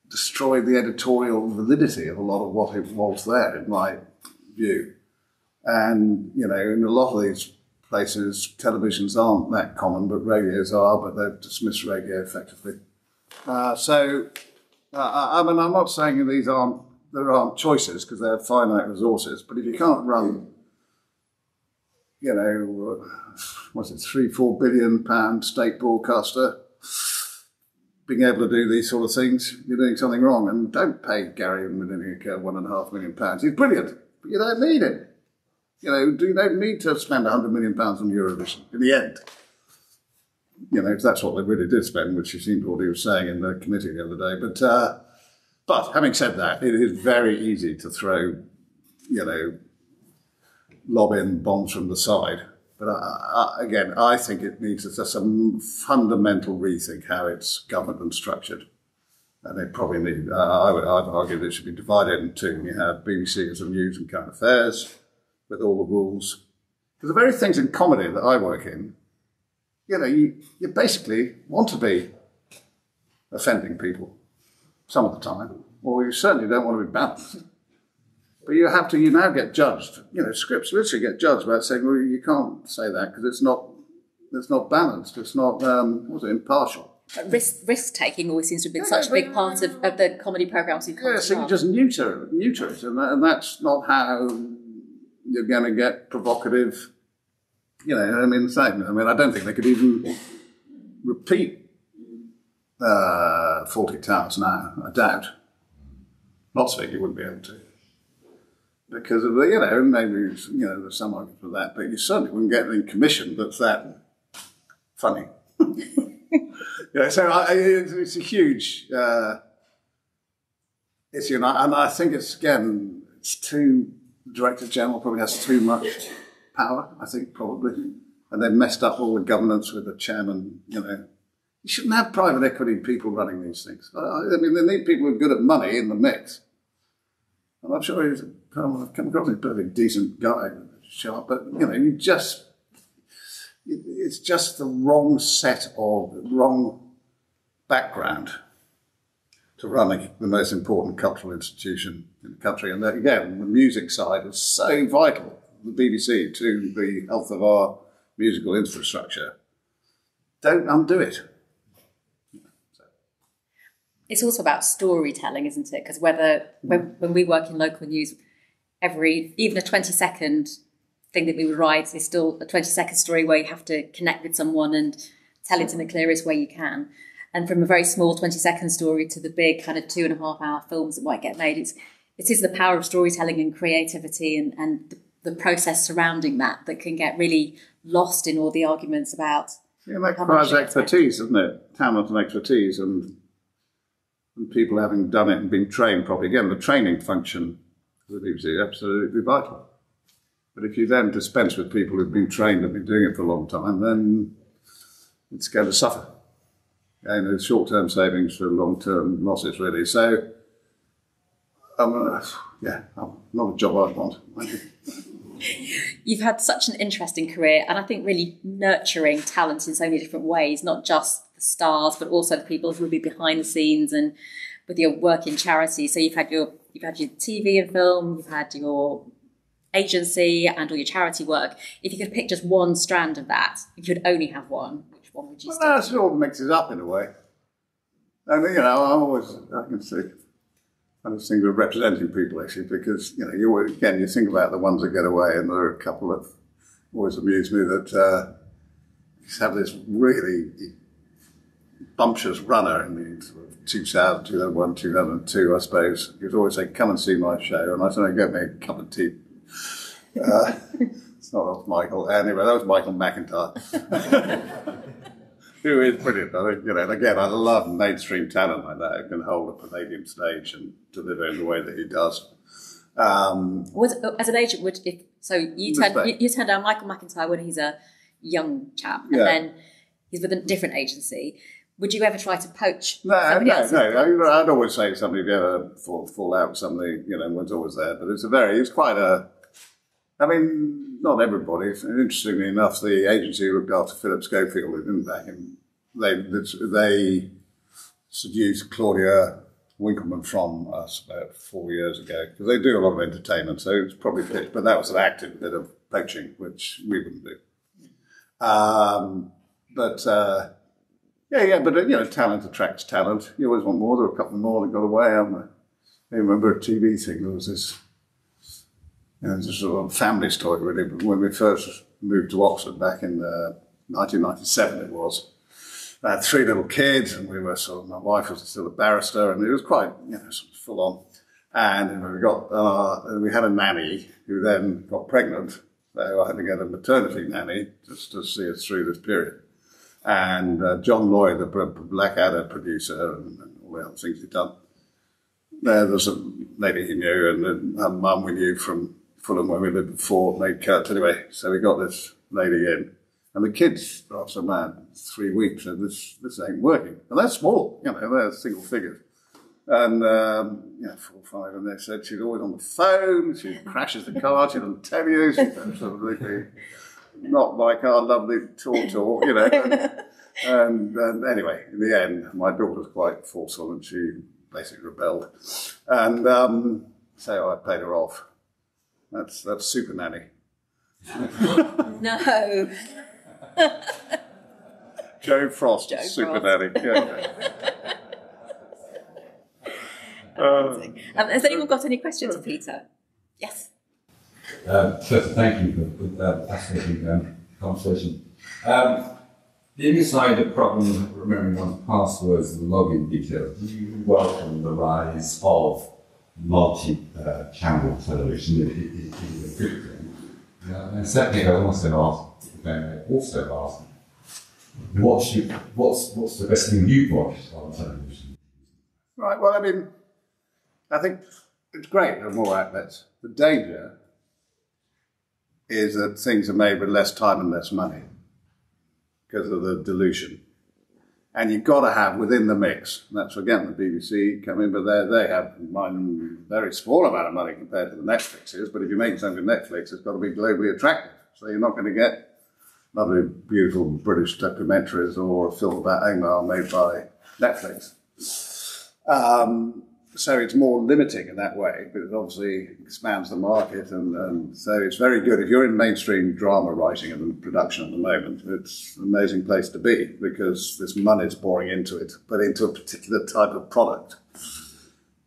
destroyed the editorial validity of a lot of what it was there, in my view. And, you know, in a lot of these places, televisions aren't that common, but radios are, but they've dismissed radio effectively. I mean, I'm not saying these aren't, there aren't choices, because they have finite resources, but if you can't run, you know, what's it, £3-4 billion state broadcaster, being able to do these sort of things, you're doing something wrong. And don't pay Gary Lineker £1.5 million. He's brilliant, but you don't need it. You know, you don't need to spend £100 million on Eurovision in the end. You know, that's what they really did spend, which you seem to already was saying in the committee the other day. But having said that, it is very easy to throw, you know, lob-in bombs from the side. But again, I think it needs just a fundamental rethink how it's governed and structured. And it probably needs, I'd argue that it should be divided in two. You have BBC as a news and current affairs with all the rules. Because the very things in comedy that I work in, you know, you basically want to be offending people some of the time, or you certainly don't want to be balanced. But you have to, you now get judged. You know, scripts literally get judged about saying, well, you can't say that because it's not balanced. It's not, what's it, impartial. But risk-taking always seems to have been such a big part of the comedy programmes you've come to. Yeah, so you just neuter it, and that's not how you're going to get provocative, you know, I mean, same. I mean, I don't think they could even repeat 40 Towers now, I doubt. Lots of it you wouldn't be able to. Because of the, you know, maybe, you know, there's some argument for that, but you certainly wouldn't get any commission that's that funny. Yeah, so it's a huge issue, and I think it's, again, it's too, the Director General probably has too much power, I think, probably, and they've messed up all the governance with the chairman, you know. You shouldn't have private equity people running these things. I mean, they need people who are good at money in the mix. And I'm sure he's, I've come across a perfectly decent guy, sharp, but, you know, you just, it's just the wrong set of, wrong background to running the most important cultural institution in the country. And again, the music side is so vital, the BBC, to the health of our musical infrastructure. Don't undo it. It's also about storytelling, isn't it? Because whether, when we work in local news, even a 20-second thing that we would write is still a 20-second story where you have to connect with someone and tell it in the clearest way you can. And from a very small 20-second story to the big kind of 2.5-hour films that might get made, it is the power of storytelling and creativity and the process surrounding that can get really lost in all the arguments about... Yeah, that requires expertise, doesn't it? Talent and expertise and people having done it and been trained properly. Again, the training function of the BBC is absolutely vital. But if you then dispense with people who've been trained and been doing it for a long time, then it's going to suffer. And there's short-term savings for long-term losses, really. So, yeah, not a job I'd want. You've had such an interesting career, and I think really nurturing talent in so many different ways, not just the stars, but also the people who will be behind the scenes and with your work in charity. So you've had your TV and film, you've had your agency and all your charity work. If you could pick just one strand of that, you could only have one. Which one would you say? Well, that sort of mixes up in a way. And, you know, I can see, I just think of representing people, actually, because, you know, you think about the ones that get away, and there are a couple that always amuse me that just have this really bumptious runner in the sort of 2000, 2001, 2002, I suppose. He would always say, come and see my show. And I said, get me a cup of tea. It's not off Michael. Anyway, that was Michael McIntyre, who is brilliant. I think, you know, and again, I love mainstream talent like that, who can hold a Palladium stage and deliver in the way that he does. As an agent, you turned down Michael McIntyre when he's a young chap, and then he's with a different agency. Would you ever try to poach? No. I'd always say something if you ever fall out. Something, you know, one's always there. But it's quite a. I mean, not everybody. Interestingly enough, the agency looked after Philip Schofield, didn't they? And they seduced Claudia Winkleman from us about 4 years ago, because they do a lot of entertainment, so it's probably pitched, but that was an active bit of poaching, which we wouldn't do. But you know, talent attracts talent. You always want more. There were a couple more that got away, haven't there? I remember a TV thing. There was this, you know, it was a sort of family story, really. But when we first moved to Oxford back in 1997, it was. I had three little kids, and we were sort of, my wife was still a barrister, and it was quite, you know, sort of full on. And we had a nanny who then got pregnant, so I had to get a maternity nanny just to see us through this period. And John Lloyd, the Blackadder producer, and all the other things he'd done. There's a lady he knew, and her mum we knew from Fulham when we lived before, made cuts anyway. So we got this lady in. And the kids, after about 3 weeks, and this ain't working. And they're small, you know, they're single figures. And, 4 or 5, and they said she's always on the phone, she crashes the car, she doesn't tell you, she's absolutely not like our lovely talk, you know. And anyway, in the end, my daughter was quite forceful, and she basically rebelled. And so I paid her off. That's super nanny. No. Joe Frost. Super Nanny. Yeah. Has anyone got any questions for Peter? Yes. First, thank you for that fascinating conversation. The other side of the problem of remembering one's passwords and login details, do you welcome the rise of multi-channel television in the future? And secondly, I also asked, what's the best thing you've watched on television? Right, well, I mean, I think it's great there are more outlets. The danger is that things are made with less time and less money because of the dilution. And you've got to have within the mix, and that's, again, the BBC come in, but they have a very small amount of money compared to the Netflixes, but if you're making something with Netflix, it's got to be globally attractive. So you're not going to get lovely, beautiful British documentaries or a film about Omagh made by Netflix. So it's more limiting in that way, but it obviously expands the market, and so it's very good. If you're in mainstream drama writing and production at the moment, it's an amazing place to be, because this money's pouring into it, but into a particular type of product.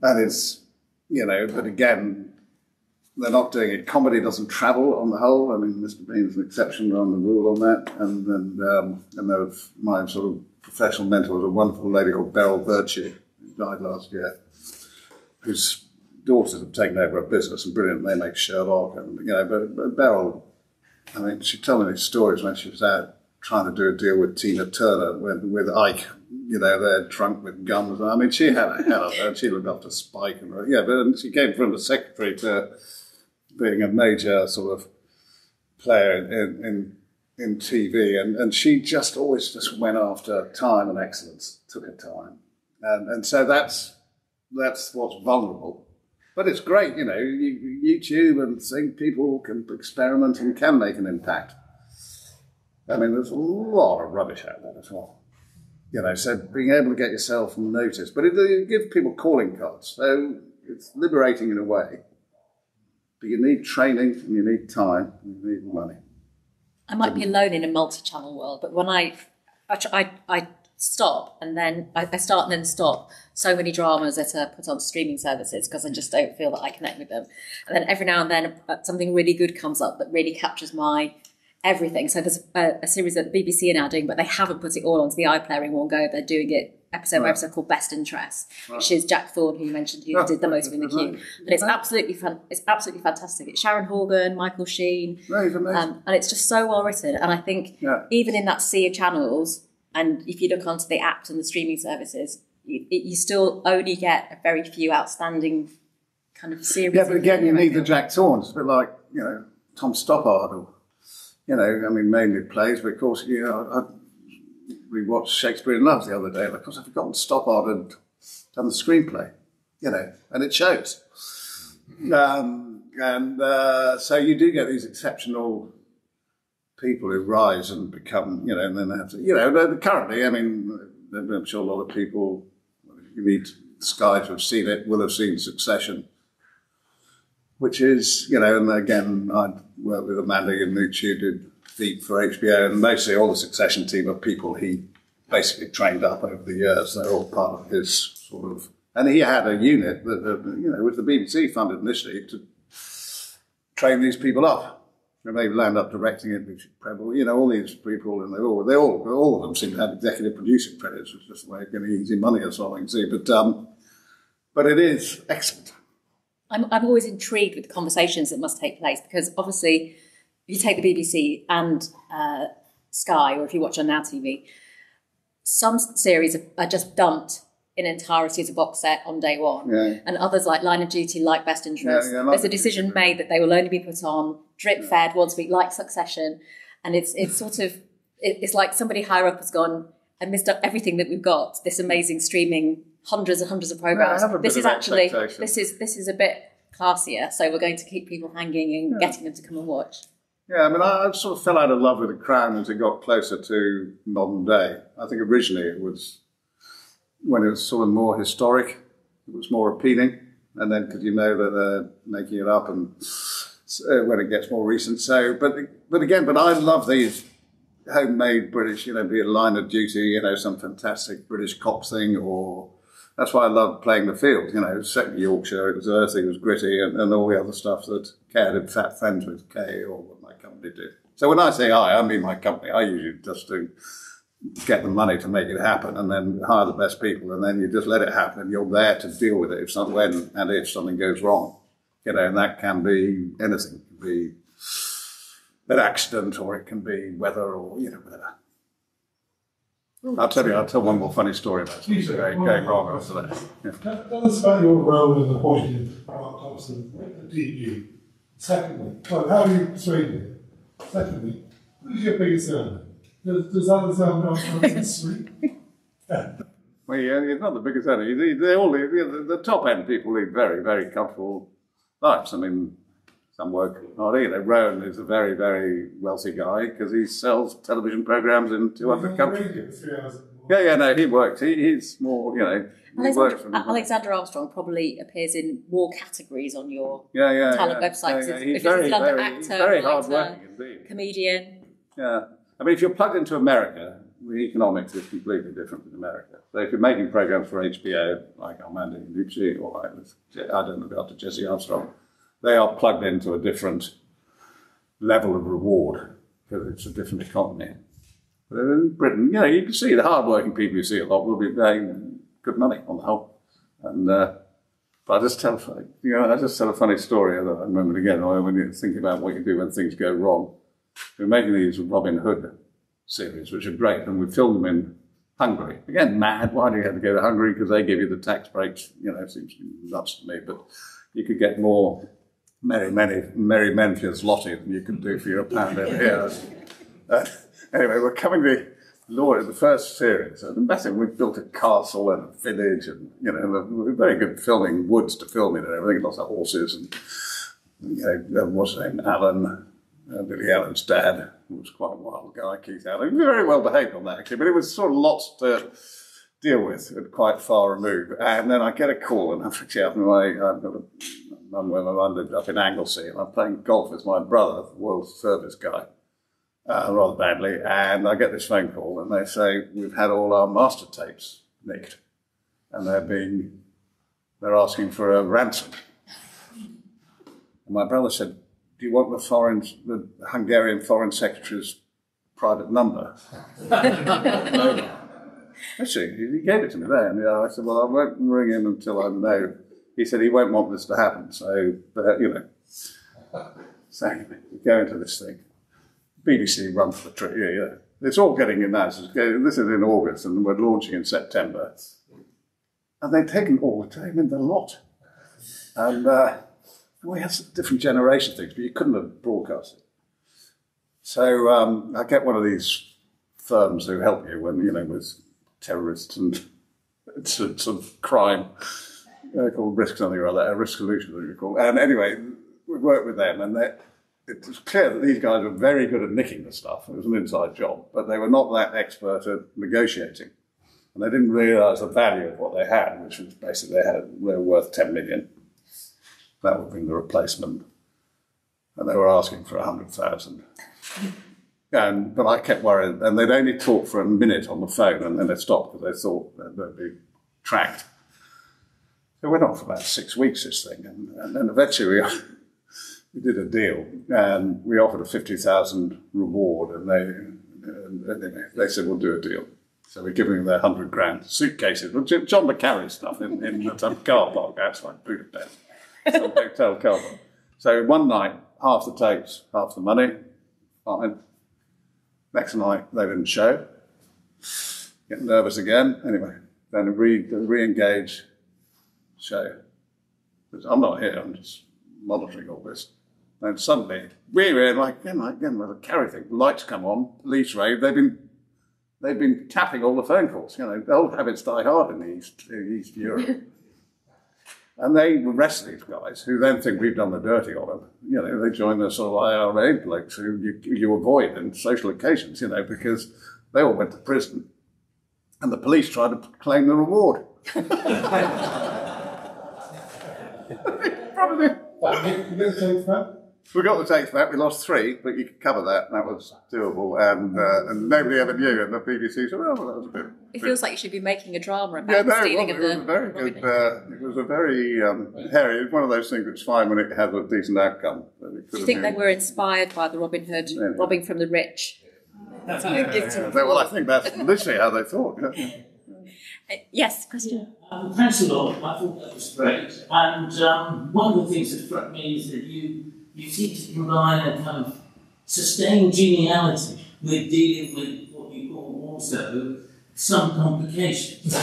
And it's, you know, but again, they're not doing it. Comedy doesn't travel on the whole. I mean, Mr. Bean's an exception on the rule on that, and my sort of professional mentor was a wonderful lady called Beryl Virtue, who died last year, whose daughters have taken over a business, and brilliant, they make Sherlock, and, you know, but Beryl, I mean, she'd tell me these stories when she was out trying to do a deal with Tina Turner, with Ike, you know, they're drunk with gums. I mean, she had a hell of her, she looked after Spike, and she came from the secretary to being a major sort of player in TV, and she just always just went after time and excellence, took her time. And so that's what's vulnerable, but it's great, you know. YouTube and think people can experiment and can make an impact. I mean, there's a lot of rubbish out there as well, you know. So being able to get yourself noticed, but it gives people calling cards. So it's liberating in a way, but you need training and you need time and you need money. I might be alone in a multi-channel world, but when I stop, and then I start and then stop so many dramas that are put on streaming services because I just don't feel that I connect with them. And then every now and then something really good comes up that really captures my everything. So there's a series that the BBC are now doing, but they haven't put it all onto the iPlayer in one go. They're doing it episode by episode, called Best Interest, which is Jack Thorne, who you mentioned, who did the most in the queue. And it's absolutely fantastic. It's Sharon Horgan, Michael Sheen, and it's just so well written. And I think even in that sea of channels, and if you look onto the apps and the streaming services, you still only get a very few outstanding kind of series. Yeah, but again, you need the Jack Thorne. It's a bit like, you know, Tom Stoppard or, you know, I mean, mainly plays, but of course, you know, we watched Shakespeare in Love the other day, and of course I've forgotten Stoppard had done the screenplay, you know, and it shows. So you do get these exceptional people who rise and become, you know, and then they have to, you know, currently, I mean, I'm sure a lot of people, you need Sky to have seen it, will have seen Succession, which is, you know, and again, I worked with Amanda Nucci, who did Veep for HBO, and mostly all the Succession team are people he basically trained up over the years. They're all part of his sort of, and he had a unit that, you know, which the BBC funded initially to train these people up. And they land up directing it, which is Preble, you know, all these people, and all of them seem to have executive producing credits, which is just a way of getting easy money as well, I can see. But it is excellent. I'm always intrigued with the conversations that must take place, because obviously if you take the BBC and Sky, or if you watch on Now TV, some series are just dumped in entirety as a box set on day one, yeah. And others like Line of Duty, like Best Interest, yeah, there's a decision made that they will only be put on drip-fed once a week, like Succession, and it's sort of, it's like somebody higher up has gone and missed up everything that we've got. This amazing streaming, hundreds and hundreds of programs. No, this is actually this is a bit classier, so we're going to keep people hanging and getting them to come and watch. Yeah, I mean, I sort of fell out of love with The Crown as it got closer to modern day. I think originally it was, when it was sort of more historic, it was more appealing. And then, because you know that they're making it up, and when it gets more recent. So, but I love these homemade British, you know, be it Line of Duty, you know, some fantastic British cop thing, or that's why I love Playing the Field. You know, it was set in Yorkshire, it was earthy, it was gritty, and all the other stuff that Kat had fat friends with Kay, or what my company did. So when I say I mean my company. I usually just do. Get the money to make it happen, and then hire the best people, and then you just let it happen, and you're there to deal with it if something, when and if something goes wrong, you know, and that can be anything. It can be an accident, or it can be weather, or, you know, whatever. I'll tell one more funny story about something going wrong after that. Yeah. Tell us about your role in appointing Mark Thompson at DU. Secondly, how are you persuaded? Secondly, who's your biggest enemy? Does that sound not sweet? Well, yeah, he's not the biggest enemy. They all, the top end people lead very, very comfortable lives. I mean, some work hard either. Rowan is a very, very wealthy guy because he sells television programs in 200 countries. Yeah, yeah, no, he works. He's more, you know. Alexander Armstrong probably appears in more categories on your talent website. Yeah, he's very, very, actor, very hard working indeed. Comedian. Yeah. I mean, if you're plugged into America, the economics is completely different in America. So if you're making programs for HBO, like Amanda Nucci, or I don't know about Jesse Armstrong, they are plugged into a different level of reward because it's a different economy. But in Britain, you know, you can see the hard-working people you see a lot will be paying good money on the whole. And but I just tell, you know, I just tell a funny story that I remember again when you think about what you do when things go wrong. We're making these Robin Hood series, which are great, and we filmed them in Hungary. Again, mad, why do you have to go to Hungary? Because they give you the tax breaks, you know, it seems nuts to me, but you could get more merry men for your zloty than you could do for your pound over here. Anyway, we're coming to the first series. And massive, we built a castle and a village, and, you know, very good filming, woods to film in and everything, lots of horses, and, you know, what's his name, Alan. Billy Allen's dad, who was quite a wild guy, Keith Allen. He was very well behaved on that, actually, but it was sort of lots to deal with and quite far removed. And then I get a call, and I'm actually up in I lived up in Anglesey, and I'm playing golf with my brother, the World Service guy, rather badly. And I get this phone call, and they say, we've had all our master tapes nicked, and they're asking for a ransom. And my brother said, do you want the Hungarian Foreign Secretary's private number? Actually, he gave it to me there. And I said, well, I won't ring him until I know. He said he won't want this to happen. So, you know, we go into this thing. BBC run for the tree. Yeah, yeah. It's all getting announced. This is in August, and we're launching in September. And they've taken all the time in the lot. And we had some different generation things, but you couldn't have broadcast it. So I get one of these firms who help you when, you know, with terrorists and sort of crime. They're called Risk something or other, Risk Solutions, what you call. And anyway, we worked with them, and it was clear that these guys were very good at nicking the stuff. It was an inside job, but they were not that expert at negotiating. And they didn't realise the value of what they had, which was basically they were worth 10 million. That would bring the replacement. And they were asking for 100,000. But I kept worrying, and they'd only talk for a minute on the phone, and then they stopped because they thought they'd be tracked. It went on for about 6 weeks, this thing, and then eventually we did a deal, and we offered a 50,000 reward, and they said, we'll do a deal. So we're giving them their 100 grand suitcases, John McCarry's stuff in some car park outside Budapest, some hotel car park. So one night, half the tapes, half the money, fine. Next night, they didn't show. Getting nervous again. Anyway, then re-engage, show. Because I'm not here, I'm just monitoring all this. And suddenly, we were like, again, with a carry thing. Lights come on, police raid. They've been tapping all the phone calls. You know, the old habits die hard in East Europe. And they arrest these guys, who then think we've done the dirty on them. You know, they join the sort of IRA blokes who you avoid in social occasions, you know, because they all went to prison. And the police tried to claim the reward. Probably. We got the tapes back. We lost 3, but you could cover that, and that was doable. And nobody ever knew, and the BBC said, "Well, that was a bit." It feels like you should be making a drama about the stealing of the. It was a very hairy. It's one of those things that's fine when it has a decent outcome. Do you think they were inspired by the Robin Hood, anyway, robbing from the rich? That's how it gives them. Well, I think that's literally how they thought. Yes, question. Thanks a lot. I thought that was great. And one of the things that struck me is that you seem to rely on a kind of sustained geniality with dealing with what you call also some complications. I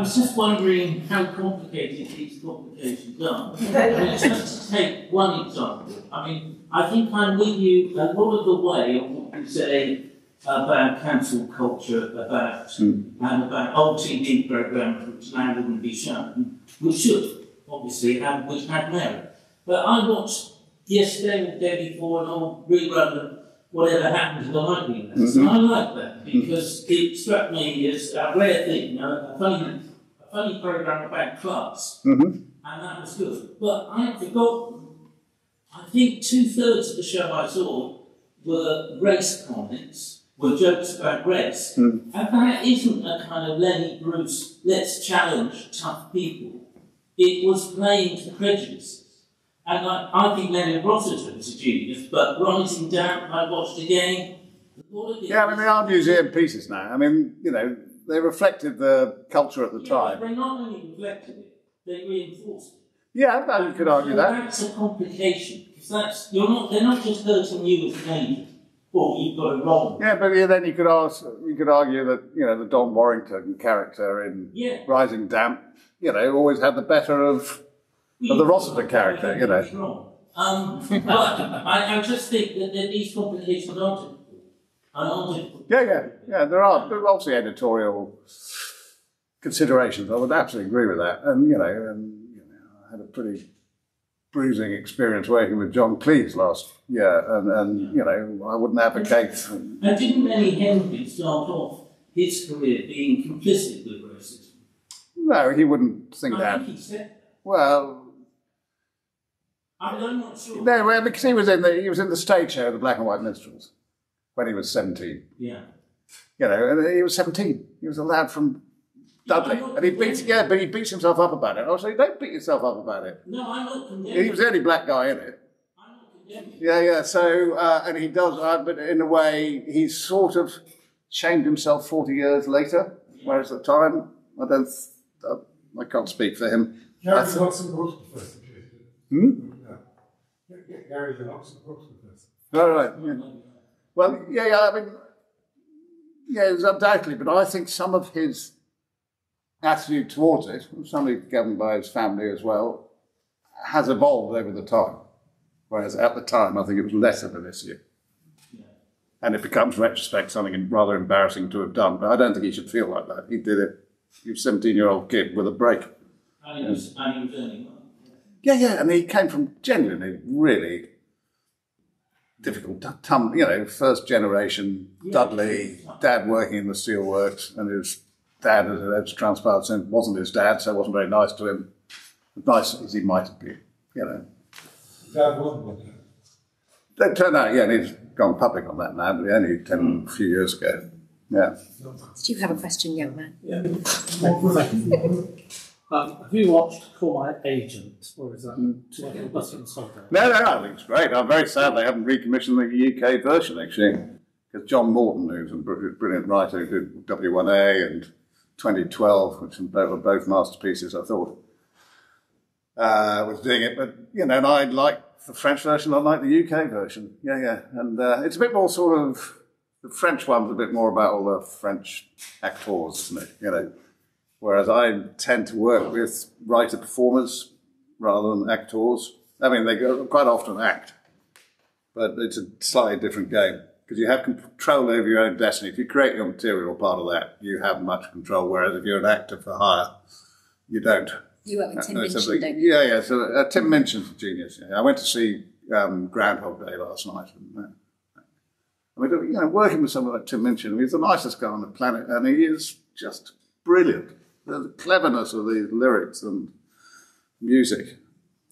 was just wondering how complicated these complications are. Just to take one example, I mean, I think I'm with you a lot of the way on what you say about cancel culture, about and about old TV programmes which now wouldn't be shown, which should obviously have, which had merit. But I watched yesterday or the day before an old rerun of Whatever Happened to the Lightning Lad. And I like that because it struck me as a rare thing, a funny programme about class. And that was good. But I forgot, I think 2/3 of the show I saw were race comments, were jokes about race. And that isn't a kind of Lenny Bruce, let's challenge tough people. It was playing to prejudice. And I think Leonard Rossiter was a genius, but Rising Down, I watched again. Yeah, I mean, they are museum pieces now. I mean, you know, they reflected the culture at the time. They not only reflected it, they reinforced it. Yeah, you could argue that. That's a complication, because that's, they're not just hurting you as an agent, or you've got it wrong. Yeah, but then you could argue that, you know, the Don Warrington character in Rising Damp, you know, always had the better of... Of the Rossiter character, you know. But I just think that these complications aren't difficult. Yeah, there are. There are obviously editorial considerations. I would absolutely agree with that. And I had a pretty bruising experience working with John Cleese last year, and I wouldn't advocate. And didn't Lenny Henry start off his career being complicit with racism? No, he wouldn't think that. I think he said. Well. I'm not sure. No, well, because he was in the stage show, The Black and White Minstrels, when he was 17. Yeah. You know, and he was 17. He was a lad from Dudley, and he beats himself up about it. I was like, don't beat yourself up about it. No, I'm not condemning. He was the only black guy in it. I'm not condemning. Yeah. So, and he does, but in a way, he's sort of shamed himself 40 years later. Yeah. Whereas at the time, I can't speak for him. Gary's an Oxenbrook professor. Gary's an Oxenbrook professor. Oh, right. Yeah. Well, I mean, it's undoubtedly, but I think some of his attitude towards it, somebody governed by his family as well, has evolved over the time. Whereas at the time, I think it was less of an issue. Yeah. And it becomes, in retrospect, something rather embarrassing to have done. But I don't think he should feel like that. He did it. He was a 17-year-old kid with a break. And he was earning money. Yeah, yeah. And he came from genuinely really difficult, you know, first generation, yeah. Dudley, dad working in the steelworks, and his dad, as it transpired, wasn't his dad, so wasn't very nice to him. As nice as he might have been, you know. Dad wasn't working. They turned out, yeah, and he's gone public on that now, but only a few years ago. Yeah. Did you have a question, young man? Yeah. Have you watched Call My Agent, or is that a busting soccer? No, no, I think it's great. I'm very sad they haven't recommissioned the UK version, actually. Because John Morton, who's a brilliant writer, who did W1A and 2012, which were both masterpieces, I thought, was doing it. But, you know, and I like the French version, I like the UK version. Yeah, yeah. And it's a bit more sort of... The French one's a bit more about all the French actors, isn't it? You know, whereas I tend to work with writer-performers rather than actors. I mean, they quite often act, but it's a slightly different game because you have control over your own destiny. If you create your material part of that, you have much control, whereas if you're an actor for hire, you don't. You work with Tim Minchin, don't you? Yeah, yeah. So Tim Minchin's a genius. Yeah. I went to see Groundhog Day last night, and I mean, you know, working with someone like Tim Minchin, he's the nicest guy on the planet, and he is just brilliant. The cleverness of these lyrics and music.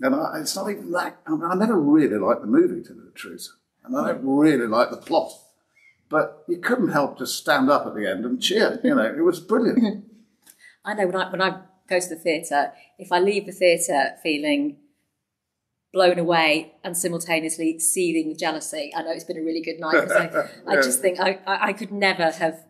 And it's not even that... I mean, I never really liked the movie, to the truth. And I don't really like the plot. But you couldn't help just stand up at the end and cheer. You know, it was brilliant. I know, when I go to the theatre, if I leave the theatre feeling... blown away and simultaneously seething with jealousy. I know it's been a really good night because I just think I could never have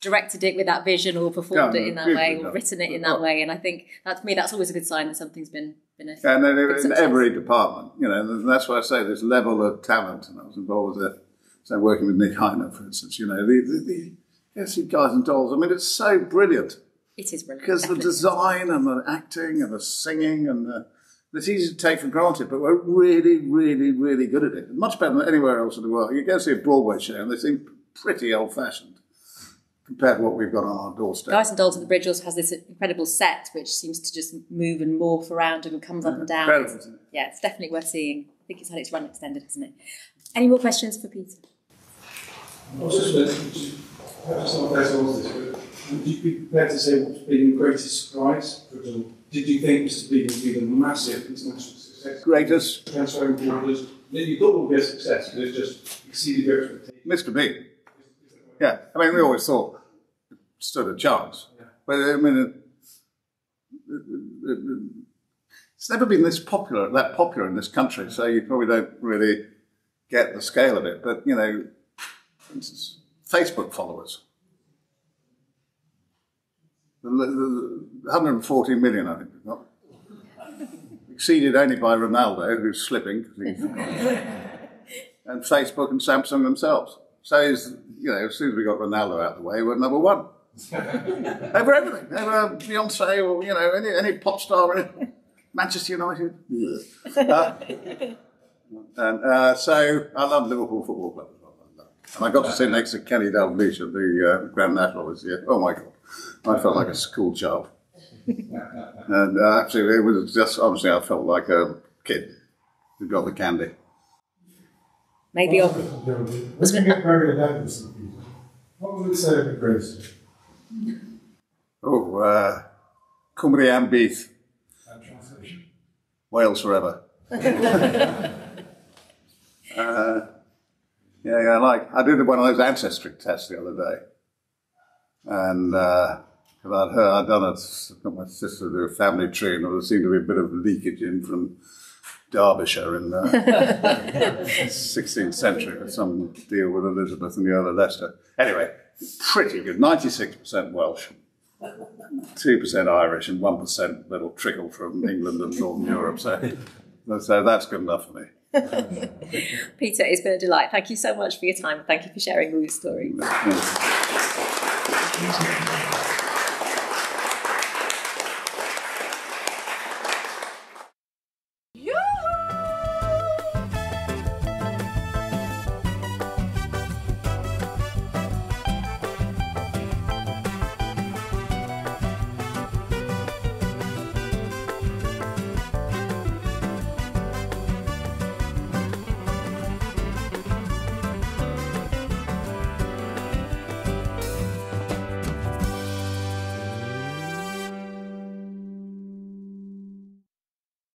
directed it with that vision or performed it in that way or written it in that way. And I think, that, to me, that's always a good sign that something's been a yeah, no, in success. Every department, you know, and that's why I say this level of talent. And I was involved with so working with Nick Hytner, for instance, you know, yes, you guys and dolls. I mean, it's so brilliant. It is brilliant. Because the design and the acting and the singing and the... It's easy to take for granted, but we're really, really, really good at it. Much better than anywhere else in the world. You go see a Broadway show and they seem pretty old-fashioned compared to what we've got on our doorstep. Guys and Dolls at the Bridge also has this incredible set which seems to just move and morph around and comes up and down. Incredible, isn't it? Yeah, it's definitely worth seeing. I think it's had its run extended, hasn't it? Any more questions for Peter? I was just wondering, perhaps not best answer this, but would you be prepared to say what's been the greatest surprise for example? Did you think Mr. Bean would be the massive international success? Greatest. Transferring borders. You thought it would be a success, but it just exceeded your expectations. Mr. Bean. Yeah, I mean, we always thought it stood a chance. Yeah. But I mean, it's never been that popular in this country, so you probably don't really get the scale of it. But, you know, for instance, Facebook followers. 140 million, I think, not exceeded only by Ronaldo, who's slipping, and Facebook and Samsung themselves. So, you know, as soon as we got Ronaldo out of the way, we're number one over everything, over Beyonce or you know any pop star, in Manchester United. So, I love Liverpool Football Club, and I got to sit next to Kenny Dalglish at the Grand National this year. Oh my God. I felt like a school child. And actually, it was just, obviously, I felt like a kid who got the candy. Maybe I'll... Let's get married at Peter. What would it say of the grace? Oh, Cymru am byth. Translation. Wales forever. Yeah, I did one of those ancestry tests the other day. And about her, I'd done it, my sister did a family tree, and there seemed to be a bit of leakage in from Derbyshire in the 16th century, or some deal with Elizabeth and the Earl of Leicester. Anyway, pretty good, 96% Welsh, 2% Irish, and 1% little trickle from England and Northern Europe. So that's good enough for me. Peter, it's been a delight. Thank you so much for your time. Thank you for sharing all your stories.